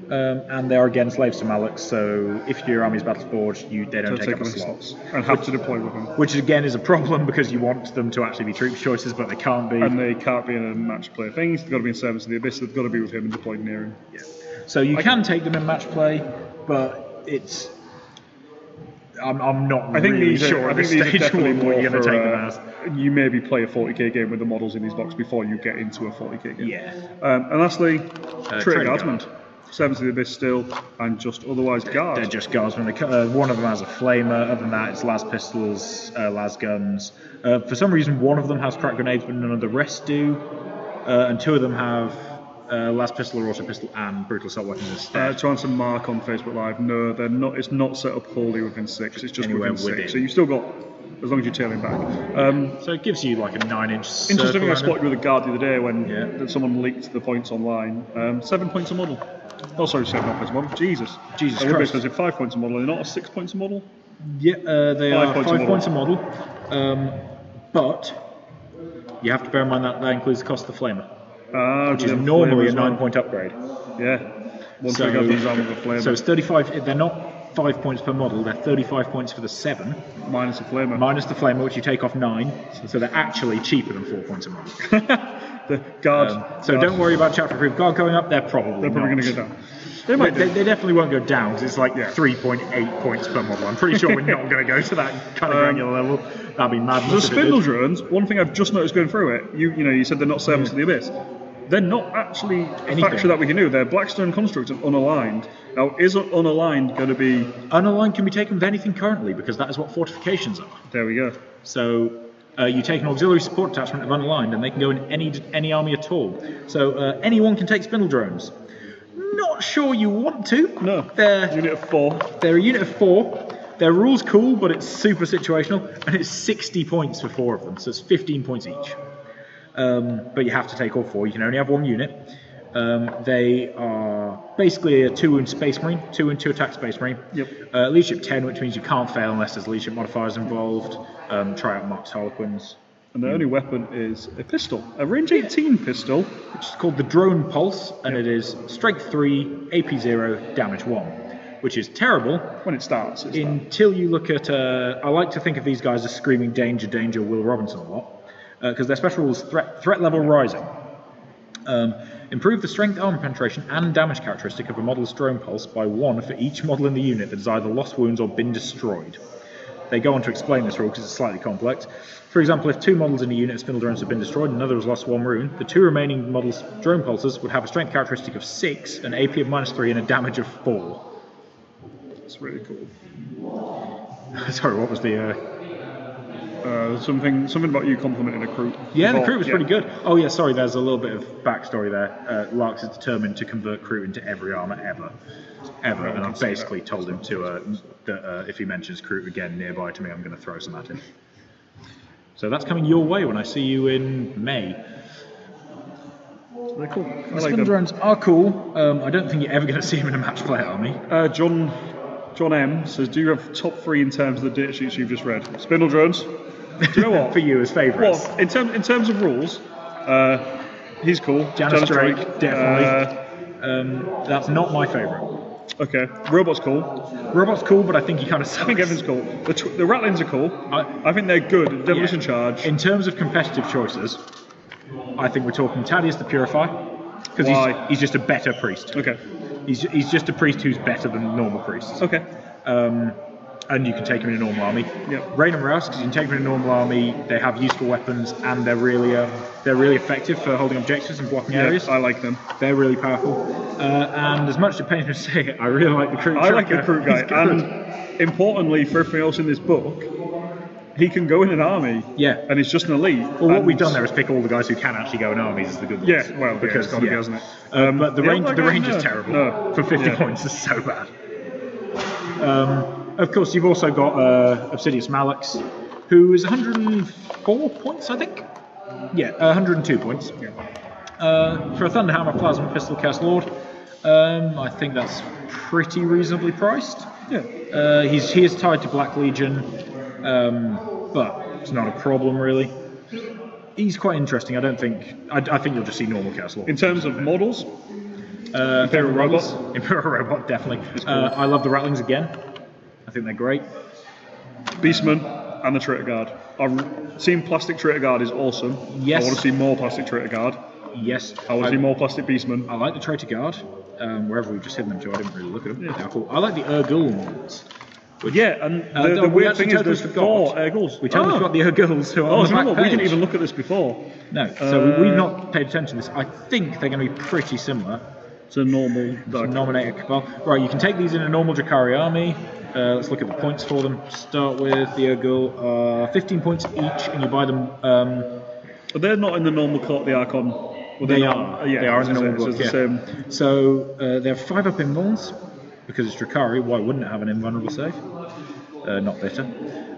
Um, and they are again slaves to Malex, so if your army's Battleforged, you they don't so take, take up slots and have which, to deploy with them. Which again is a problem because you want them to actually be troop choices, but they can't be. And they can't be in a match play things. They've got to be in Servants of the Abyss. They've got to be with him and deployed near him. Yeah. So you I can take them in match play, but it's. I'm, I'm not I think really these are, sure at this stage what you're going to take them as. You maybe play a forty K game with the models in these boxes before you get into a forty K game. Yeah. Um, and lastly, uh, Traitor Guardsmen. Guard. Servants of the Abyss still, and just otherwise guards. They're just guardsmen. Uh, one of them has a flamer, other than that it's las pistols, uh, las guns. Uh, for some reason one of them has crack grenades but none of the rest do. Uh, and two of them have... Uh, last pistol or auto pistol and brutal assault weapons instead. Uh, to answer Mark on Facebook Live, no, they're not. It's not set up wholly within six. It's just Anywhere within six. Within. So you've still got, as long as you're tailing back. Um, so it gives you like a nine-inch. Interesting thing I spotted with a guard the other day when yeah. someone leaked the points online. Um, seven points a model. Oh, sorry, seven points a model. Jesus, Jesus uh, Christ! Because they're five points a model. They're not a six points a model. Yeah, uh, they five are points five a points a model. Um, but you have to bear in mind that that includes the cost of the flamer. Ah, which is normally a nine-point upgrade. Yeah. One so, a so it's thirty-five. They're not five points per model. They're thirty-five points for the seven. Minus the flamer. Minus the flamer, which you take off nine. So they're actually cheaper than four points a model. the guard. Um, so guard. Don't worry about chapter three of guard going up. They're probably they're probably going to go down. They might. They, they definitely won't go down because it's like yeah. three point eight points per model. I'm pretty sure we're not going to go to that kind of um, granular level. That'd be madness. The spindle drones. One thing I've just noticed going through it. You you know you said they're not servants yeah. of the abyss. They're not actually anything. A faction that we can do. They're Blackstone Constructs and Unaligned. Now, is Unaligned going to be... Unaligned can be taken with anything currently, because that is what fortifications are. There we go. So, uh, you take an auxiliary support attachment of Unaligned, and they can go in any any army at all. So, uh, anyone can take Spindle Drones. Not sure you want to. No. They're... Unit of four. They're a unit of four. Their rule's cool, but it's super situational, and it's sixty points for four of them, so it's fifteen points each. Um, but you have to take all four. You can only have one unit. Um, they are basically a two-wound space marine, two-wound, two-attack space marine. Yep. Uh, leadership ten, which means you can't fail unless there's leadership modifiers involved. Um, try out Mark's Harlequins. And their mm. only weapon is a pistol, a range eighteen pistol, which is called the Drone Pulse, and yep. it is strength three, A P zero, damage one, which is terrible when it starts. Until you look at, uh, I like to think of these guys as screaming danger, danger, Will Robinson a lot. Because uh, their special rule is threat, threat level rising. Um, improve the strength, armor penetration, and damage characteristic of a model's drone pulse by one for each model in the unit that has either lost wounds or been destroyed. They go on to explain this rule because it's slightly complex. For example, if two models in a unit of spindle drones have been destroyed and another has lost one wound, the two remaining models' drone pulses would have a strength characteristic of six, an A P of minus three, and a damage of four. That's really cool. Sorry, what was the... Uh... Uh, something something about you complimenting a crew. Yeah, the crew was yeah. pretty good. Oh yeah, sorry, there's a little bit of backstory there. Uh, Larks is determined to convert crew into every armour ever. Ever, and I've basically told him to, uh, that uh, if he mentions crew again nearby to me, I'm going to throw some at him. So that's coming your way when I see you in May. They're cool. I the like them. Drones are cool. Um, I don't think you're ever going to see him in a match play army. Uh, John... John M says, do you have top three in terms of the data sheets you've just read? Spindle drones. Do you know what? For you as favourites. Well, in, term, in terms of rules, uh, he's cool. Janice, Janice Drake, Drake, definitely. Uh, um, that's not my favourite. Okay. Robot's cool. Robot's cool, but I think he kind of sucks. I think everything's cool. The, tw the Rattlings are cool. I, I think they're good. Demolition yeah. charge. In terms of competitive choices, I think we're talking Taddeus the Purifier. Because he's, he's just a better priest. Okay. He's, he's just a priest who's better than normal priests. Okay. Um, and you can take him in a normal army. Yep. Rein and Raus, because you can take him in a normal army, they have useful weapons, and they're really um, they're really effective for holding objectives and blocking yep, areas. I like them. They're really powerful. Uh, and as much as it pains me to say it, I really like the crew guy. I like the crew guy. And importantly, for everything else in this book, he can go in an army, yeah, and it's just an elite. Well, what we've done there is pick all the guys who can actually go in armies as the good ones. Yeah, well, because it's got to be, hasn't it? Um, but the range, the range is terrible. No. For fifty yeah. points, it's so bad. Um, of course, you've also got uh, Obsidius Malex, who is one hundred four points, I think. Yeah, one hundred two points. Yeah. Uh, for a Thunderhammer Plasma Pistol Cast Lord, um, I think that's pretty reasonably priced. Yeah. Uh, he's he is tied to Black Legion. Um, but it's not a problem really. He's quite interesting. I don't think. I, I think you'll just see normal castle. In terms of models, uh, Imperial Robot, Imperial Robot, definitely. Cool. Uh, I love the Rattlings again. I think they're great. Beastman um, and the Traitor Guard. I've seen Plastic Traitor Guard is awesome. Yes. I want to see more Plastic Traitor Guard. Yes. I want to I, see more Plastic Beastman. I like the Traitor Guard. Um, wherever we've just hidden them to, I didn't really look at them. Yeah. Cool. I like the Urgul models. Which, yeah, and the, uh, the, the weird thing is there's four Urgulls. We totally forgot the Urgulls who are on the back page. We didn't even look at this before. No, uh, so we, we've not paid attention to this. I think they're going to be pretty similar to normal. To nominated Cabal. Right, you can take these in a normal Drukhari army. Uh, let's look at the points for them. Start with the Urgull. Uh, fifteen points each, and you buy them. Um, but they're not in the normal Court of the Archon. Well, they are. Yeah, they are in the normal book, yeah. The so uh, they have five up in Mons. Because it's Drukhari, why wouldn't it have an invulnerable save? Uh, not bitter.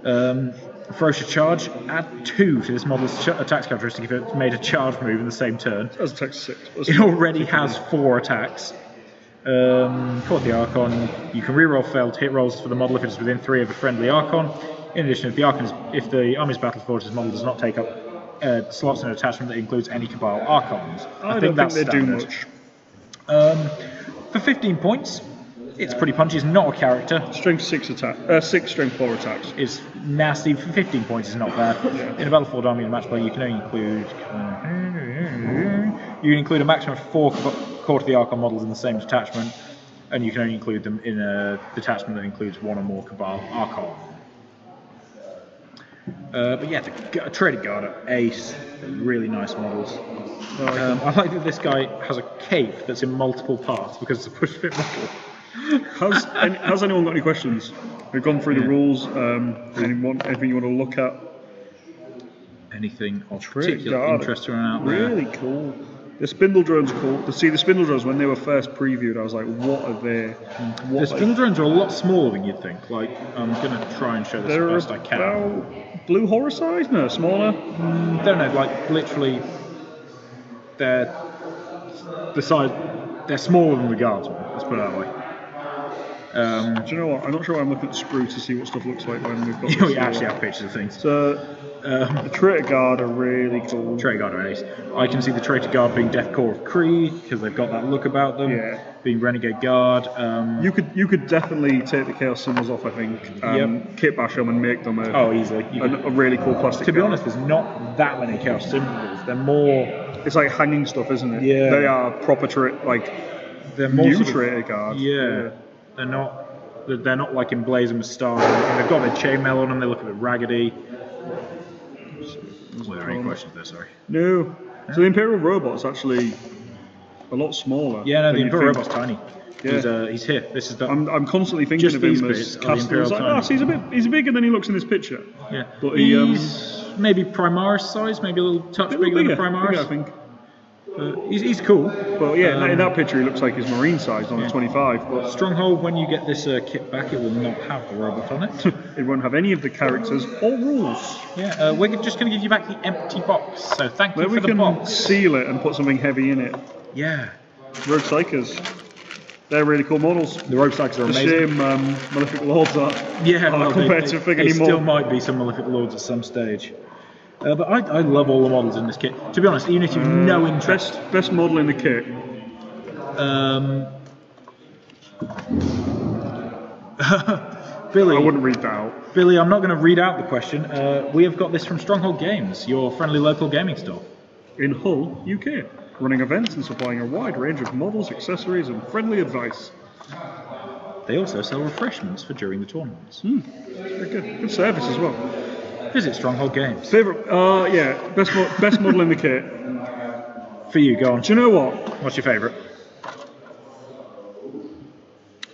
Um, ferocious Charge, add two to this model's ch attack characteristic if it's made a charge move in the same turn. It has attack six. It already has four attacks. Um, Court of the Archon, you can reroll failed hit rolls for the model if it's within three of a friendly Archon. In addition, if the Archon is, if the Army's Battle Fortress model does not take up uh, slots in an attachment that includes any Cabal Archons. I, I think, don't that's think they standard. do much. Um, for fifteen points, it's pretty punchy. It's not a character. Strength six attack, uh, six strength four attacks. It's nasty. Fifteen points is not bad. Yeah. In a battlefield army and match play, you can only include you can include a maximum of four Court of the Archon models in the same detachment, and you can only include them in a detachment that includes one or more Cabal Archon. Uh, but yeah, the Traded Guard are ace. They're really nice models. Um, I like that this guy has a cape that's in multiple parts because it's a push fit model. Has, any, has anyone got any questions? We've gone through yeah. the rules. Um, anyone, anything you want to look at? Anything of particular interest around out there? Really cool. The spindle drones are cool. See, the spindle drones, when they were first previewed, I was like, what are they? What the spindle they? drones are a lot smaller than you'd think. Like, I'm going to try and show this They're as best I can. About blue horror size? No, smaller? Mm, don't know, like, literally, they're the size, they're smaller than the guardsmen, let's put it that way. Um, Do you know what? I'm not sure why I'm looking at the sprue to see what stuff looks like when we've got. We actually have pictures of things. So um, the Traitor Guard are really cool. Traitor Guard are ace. I can see the Traitor Guard being Death Korps of Krieg because they've got that look about them. Yeah. Being Renegade Guard. Um, you could you could definitely take the Chaos Symbols off, I think. Um, yep. Kit bash them and make them a. Oh, easily. A, a really cool plastic. To be guard. honest, there's not that many Chaos Symbols. They're more. It's like hanging stuff, isn't it? Yeah. They are proper tra like. They're more new sort of, Traitor Guard. Yeah. yeah. They're not, they're not like emblazoned with stars. They've got their chainmail on them. They look a bit raggedy. Were there any questions there? Sorry. No. So the Imperial robot's actually a lot smaller. Yeah, no, the Imperial robot's tiny. Yeah. He's, uh, he's here. This is the. I'm, I'm constantly thinking just of him as Castellan's like, oh, he's a bit, he's bigger than he looks in this picture. Yeah. But he, he's um, maybe Primaris size, maybe a little touch a little bigger, bigger than Primaris. Bigger, I think. Uh, he's, he's cool. Well, yeah, um, in that picture he looks like he's marine sized on yeah. a twenty-five. But Stronghold, when you get this uh, kit back, it will not have the robot on it. It won't have any of the characters or rules. Yeah, uh, we're just going to give you back the empty box, so thank you for the box. Where we can seal it and put something heavy in it. Yeah. Rogue Psykers. They're really cool models. The Rogue Psykers are amazing. It's a shame um, Malefic Lords are. Yeah, well, compared to figure anymore. There still might be some Malefic Lords at some stage. Uh, but I, I love all the models in this kit. To be honest, even if you've um, no interest. Best, best model in the kit. Um, Billy. I wouldn't read that out. Billy, I'm not going to read out the question. Uh, we have got this from Stronghold Games, your friendly local gaming store. In Hull, U K. Running events and supplying a wide range of models, accessories, and friendly advice. They also sell refreshments for during the tournaments. Mm, very good. Good service as well. Visit Stronghold Games. Favorite, uh, yeah, best mo best model in the kit. For you, go on. Do you know what? What's your favourite?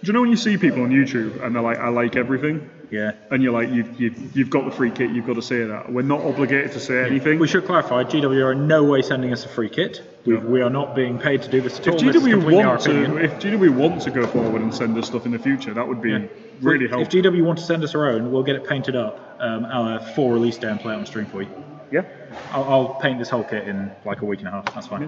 Do you know when you see people on YouTube and they're like, I like everything? Yeah. And you're like, you've, you've, you've got the free kit, you've got to say that. We're not obligated to say yeah. anything. We should clarify, G W are in no way sending us a free kit. We, no. we are not being paid to do this at all. If G W, want to, if G W want to go forward and send us stuff in the future, that would be yeah. really helpful. If G W want to send us our own, we'll get it painted up. Um, our four release day and play on stream for you. Yeah. I'll, I'll paint this whole kit in like a week and a half. That's fine. Yeah.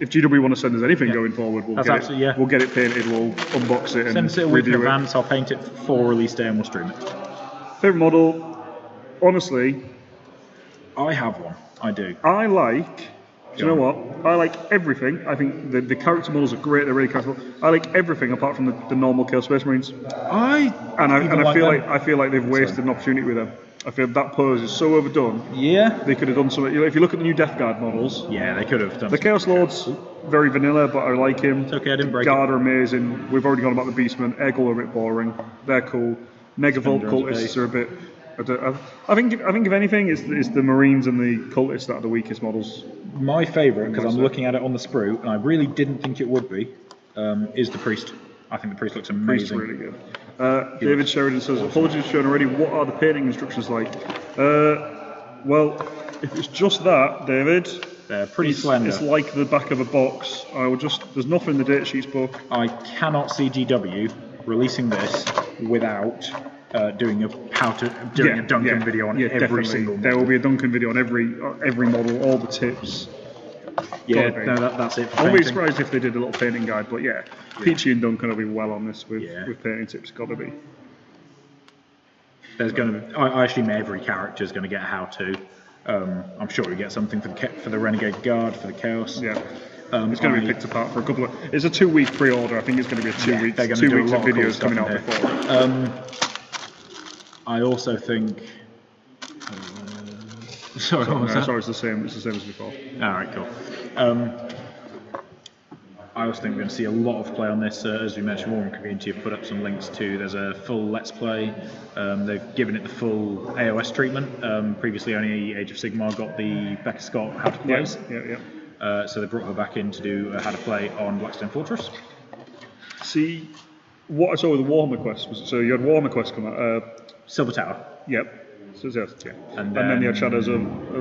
If G W want to send us anything yeah. going forward, we'll get, it, yeah. we'll get it painted, we'll unbox it, and send us it a week in advance. I'll paint it for release day and we'll stream it. Favourite model, honestly, I have one. I do. I like. Do you know what? I like everything. I think the, the character models are great. They're really casual. I like everything apart from the, the normal Chaos Space Marines. I and I and I feel like I feel like they've wasted an opportunity with them. I feel that pose is so overdone. Yeah. They could have done something. If you look at the new Death Guard models. Yeah, they could have done. The Chaos Lords, very vanilla, but I like him. It's okay, I didn't break it. Guard are amazing. We've already gone about the Beastmen. Eggle are a bit boring. They're cool. Megavolt cultists are a bit. I, I think. I think if anything, it's, it's the Marines and the cultists that are the weakest models. My favourite, because I'm looking at it on the sprue, and I really didn't think it would be, um, is the Priest. I think the Priest looks amazing. Priest is really good. Uh, David Sheridan says, apologies for showing already, what are the painting instructions like? Uh, well, if it's just that, David, they're pretty it's, slender. It's like the back of a box. I will just, there's nothing in the data sheets book. I cannot see G W releasing this without uh, doing a how to doing yeah, a Duncan yeah, video on yeah, every definitely. single model. There will be a Duncan video on every every model, all the tips. Yeah, no, that, that's it. I'll be surprised if they did a little painting guide, but yeah, yeah. Peachy and Duncan will be well on this with, yeah. with painting tips. Gotta be. There's going to be. I, I assume every character is going to get a how-to. Um, I'm sure we get something for the for the Renegade Guard, for the Chaos. Yeah. Um, it's going to be picked apart for a couple of... It's a two-week pre-order. I think it's going to be a two-week... Yeah, two weeks of videos coming out before. Um, I also think... Uh, sorry, so, what was no, that? Sorry, it's the same. It's the same as before. All right, cool. Um, I also think we're going to see a lot of play on this. Uh, as we mentioned, Warhammer Community have put up some links to. There's a full Let's Play. Um, they've given it the full A O S treatment. Um, previously, only Age of Sigmar got the Becca Scott How to Plays. Yeah, yeah. yeah. Uh, so they brought her back in to do a How to Play on Blackstone Fortress. See, what I saw with the Warhammer Quest was so you had Warhammer Quest come out. Uh, Silver Tower. Yep. So, yeah. And, and then, then you had Shadows of uh,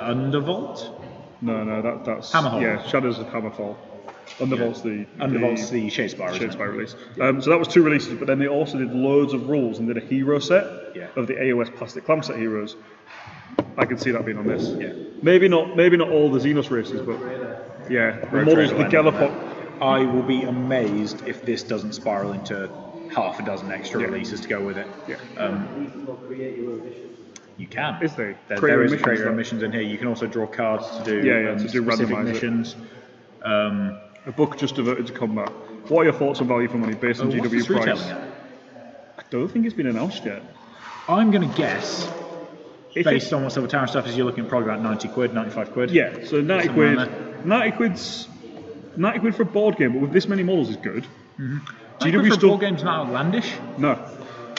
Undervault. No, no, that, that's Hammerfall. Yeah, Shadows of Hammerfall. Undervault's yeah. the Undervault's the, the Shadespire, Shadespire release. Yeah. Um, so that was two releases, but then they also did loads of rules and did a hero set yeah. of the A O S plastic clamp set heroes. I could see that being on this. Yeah. Maybe not. Maybe not all the Xenos races, but yeah, the models, the Gallipot. I will be amazed if this doesn't spiral into half a dozen extra yeah. releases to go with it. Yeah. Um, you can. Is there? There, there is creator missions in here. You can also draw cards to do yeah, yeah, um, to do specific missions. Um, A book just diverted to combat. What are your thoughts on value for money based on oh, G W price? I don't think it's been announced yet. I'm going to guess, if based it, on what Silver Tower stuff is, you're looking at probably about ninety quid, ninety-five quid. Yeah, so ninety quid, ninety quid's, ninety quid for a board game, but with this many models is good. Mm-hmm. G W for a board game's not outlandish. No.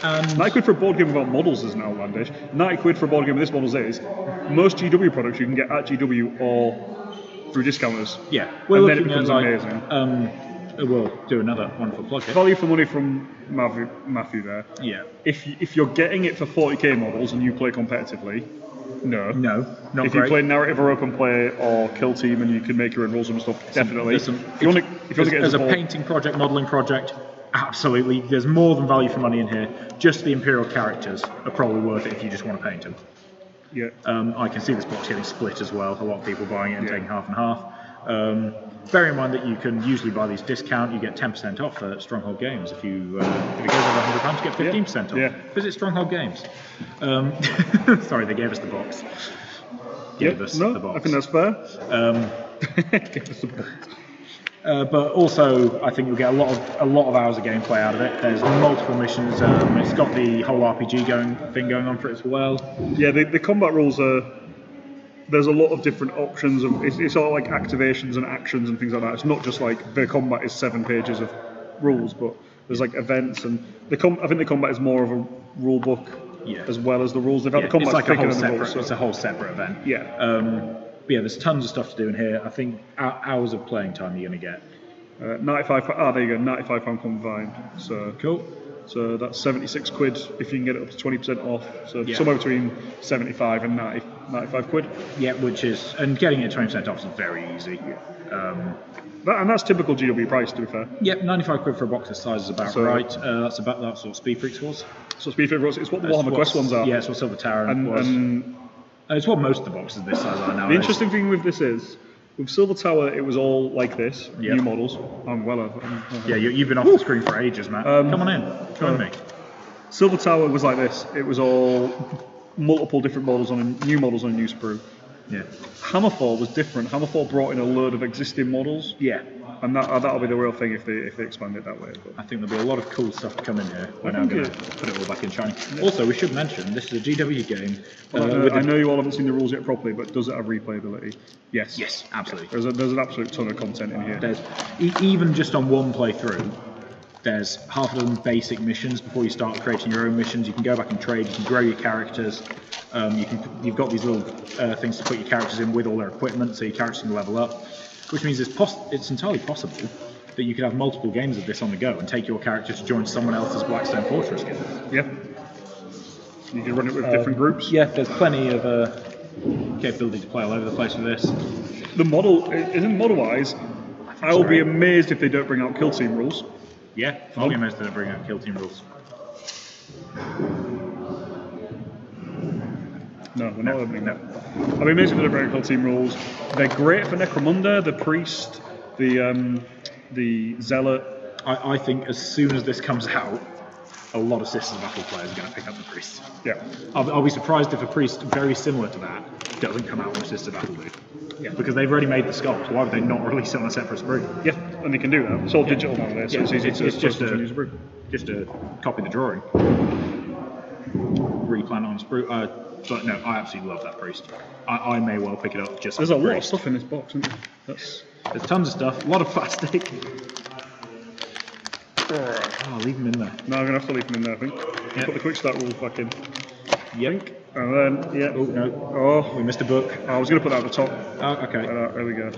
And ninety quid for a board game without models isn't outlandish. ninety quid for a board game with this models is. Most G W products you can get at G W or... through discounters. Yeah. We're and then it becomes like, amazing. Um, we'll do another wonderful plug here. Value for money from Matthew, Matthew there. Yeah. If, you, if you're getting it for forty K models and you play competitively, no. No, not If great. You play narrative or open play or kill team and you can make your own rules and stuff, some, definitely. Some, if you want to, if you want to get as a ball, painting project, modelling project, absolutely. There's more than value for money in here. Just the Imperial characters are probably worth it if you just want to paint them. Yeah. Um, I can see this box getting split as well. A lot of people buying it and yeah. taking half and half. Um, bear in mind that you can usually buy these discount. You get ten percent off at Stronghold Games. If you uh, if it goes over one hundred pounds, you get fifteen percent yeah. off. Yeah. Visit Stronghold Games. Um, sorry, they gave us the box. Gave yeah, us no, the box. I think that's fair. Um, Give us the box. Uh, but also, I think you'll get a lot of a lot of hours of gameplay out of it. There's multiple missions. Um, it's got the whole R P G going thing going on for it as well. Yeah, the, the combat rules are. There's a lot of different options of it's, it's all like activations and actions and things like that. It's not just like the combat is seven pages of rules, but there's like events and the com. I think the combat is more of a rule book yeah. as well as the rules. They've had yeah, the combat. It's like a whole separate. Rules, so. It's a whole separate event. Yeah. Um, But yeah, there's tons of stuff to do in here. I think hours of playing time you're going to get. Uh, ninety-five. Ah, oh, there you go. ninety-five pound combined. So cool. So that's seventy-six quid if you can get it up to twenty percent off. So yeah. somewhere between seventy-five and ninety, ninety-five quid. Yeah, which is and getting it twenty percent off is very easy. Um, that, and that's typical G W price, to be fair. Yep, ninety-five quid for a box of size is about so, right. Uh, that's about that's what Speed Freaks was. So Speed Freaks was. It's what the Warhammer Quest ones are. Yeah, it's what Silver Tower and, was. And, It's what most of the boxes this size are now. The interesting thing with this is, with Silver Tower, it was all like this, yep. new models. I'm well over. I'm, I'm yeah, you've been off Woo. the screen for ages, Matt. Um, Come on in, join uh, me. Silver Tower was like this. It was all multiple different models on a, new models on a new sprue. Yeah. Hammerfall was different. Hammerfall brought in a load of existing models. Yeah. And that uh, that'll be the real thing if they if they expand it that way. But I think there'll be a lot of cool stuff to come in here. We're now going to put it all back in shiny. Yeah. Also, we should mention this is a G W game. Well, uh, uh, I know you all haven't seen the rules yet properly, but does it have replayability? Yes. Yes, absolutely. There's a, there's an absolute ton of content in here. There's e even just on one playthrough. There's half of them basic missions before you start creating your own missions. You can go back and trade. You can grow your characters. Um, you can you've got these little uh, things to put your characters in with all their equipment, so your characters can level up. Which means it's, poss it's entirely possible that you could have multiple games of this on the go and take your character to join someone else's Blackstone Fortress game. Yeah. You can run it with um, different groups. Yeah, there's plenty of uh, capability to play all over the place with this. The model, isn't model-wise, I will be amazed if they don't bring out Kill Team rules. Yeah, I'll be amazed if they don't bring out Kill Team rules. No, they're not opening that. I've been amazed with the American team rules. They're great for Necromunda, the priest, the um, the zealot. I, I think as soon as this comes out, a lot of Sisters of Battle players are going to pick up the Priest. Yeah. I'll, I'll be surprised if a Priest very similar to that doesn't come out with Sisters of Battle, dude. Yeah. Because they've already made the sculpt, so why would they not release it on a separate sprue? Yeah, and they can do that. It's all yeah. digital now there, so yeah. it's easy to it's just a, a just a copy the drawing. Replan on a sprue. Uh, but no, I absolutely love that Priest. I, I may well pick it up just There's like a lot priest. of stuff in this box, isn't there? That's... There's tons of stuff, a lot of plastic. Oh, leave them in there. No, I'm going to have to leave them in there, I think. Yep. Put the quick start rule back in. Yep. And then, yeah. Oh, no. Oh, we missed a book. Oh, I was going to put that at the top. Oh, okay. Right, there we go.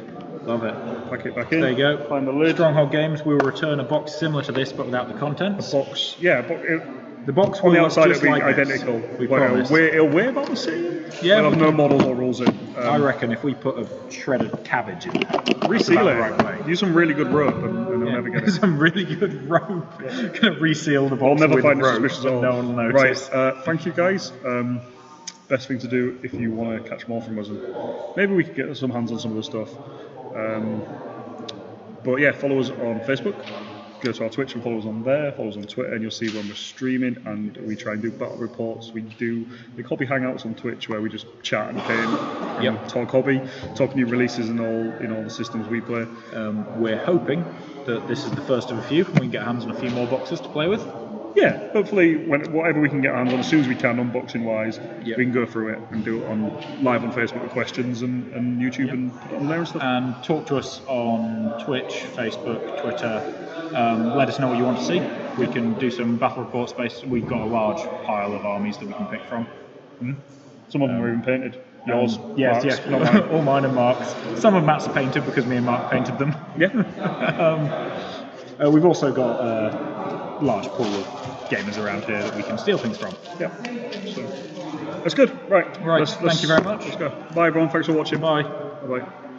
Love it. Pack it back in. There you go. Find the lid. Stronghold Games, we will return a box similar to this, but without the contents. A box, yeah. Bo it, the box on the outside will be like identical. We promise. It'll weigh about the same. Yeah. We'll have no models or rules in. Um, I reckon if we put a shredded cabbage in there. Reseal it. Right, use some really good rope and, and they'll yeah. never get it. Some really good rope. Yeah. Gonna reseal the box. I'll never with find rope, suspicious at all. No one notice. Right, uh, thank you guys. Um, best thing to do if you want to catch more from us. Maybe we could get some hands on some of the stuff. Um, but yeah, follow us on Facebook. Go to our Twitch and follow us on there. Follow us on Twitter and you'll see when we're streaming and we try and do battle reports. We do the hobby hangouts on Twitch where we just chat and game and yep. talk hobby, talk new releases and all in all the systems we play. Um, we're hoping that this is the first of a few and we can get hands on a few more boxes to play with. Yeah, hopefully when, whatever we can get hands on as soon as we can, unboxing wise, yep. we can go through it and do it on live on Facebook with questions and, and YouTube yep. and put it on there and stuff. And talk to us on Twitch, Facebook, Twitter. Um, let us know what you want to see. We can do some battle report space. We've got a large pile of armies that we can pick from. Mm-hmm. Some of them um, are even painted. Yours, um, yes, Mark's, yes, not mine. All mine are Mark's. Some of Matt's are painted because me and Mark painted them. Yeah. um, uh, we've also got a large pool of gamers around here that we can steal things from. Yeah. So that's good. Right. Right. Let's, let's, Thank you very much. Let's go. Bye, everyone. Thanks for watching. Bye. Bye. Bye.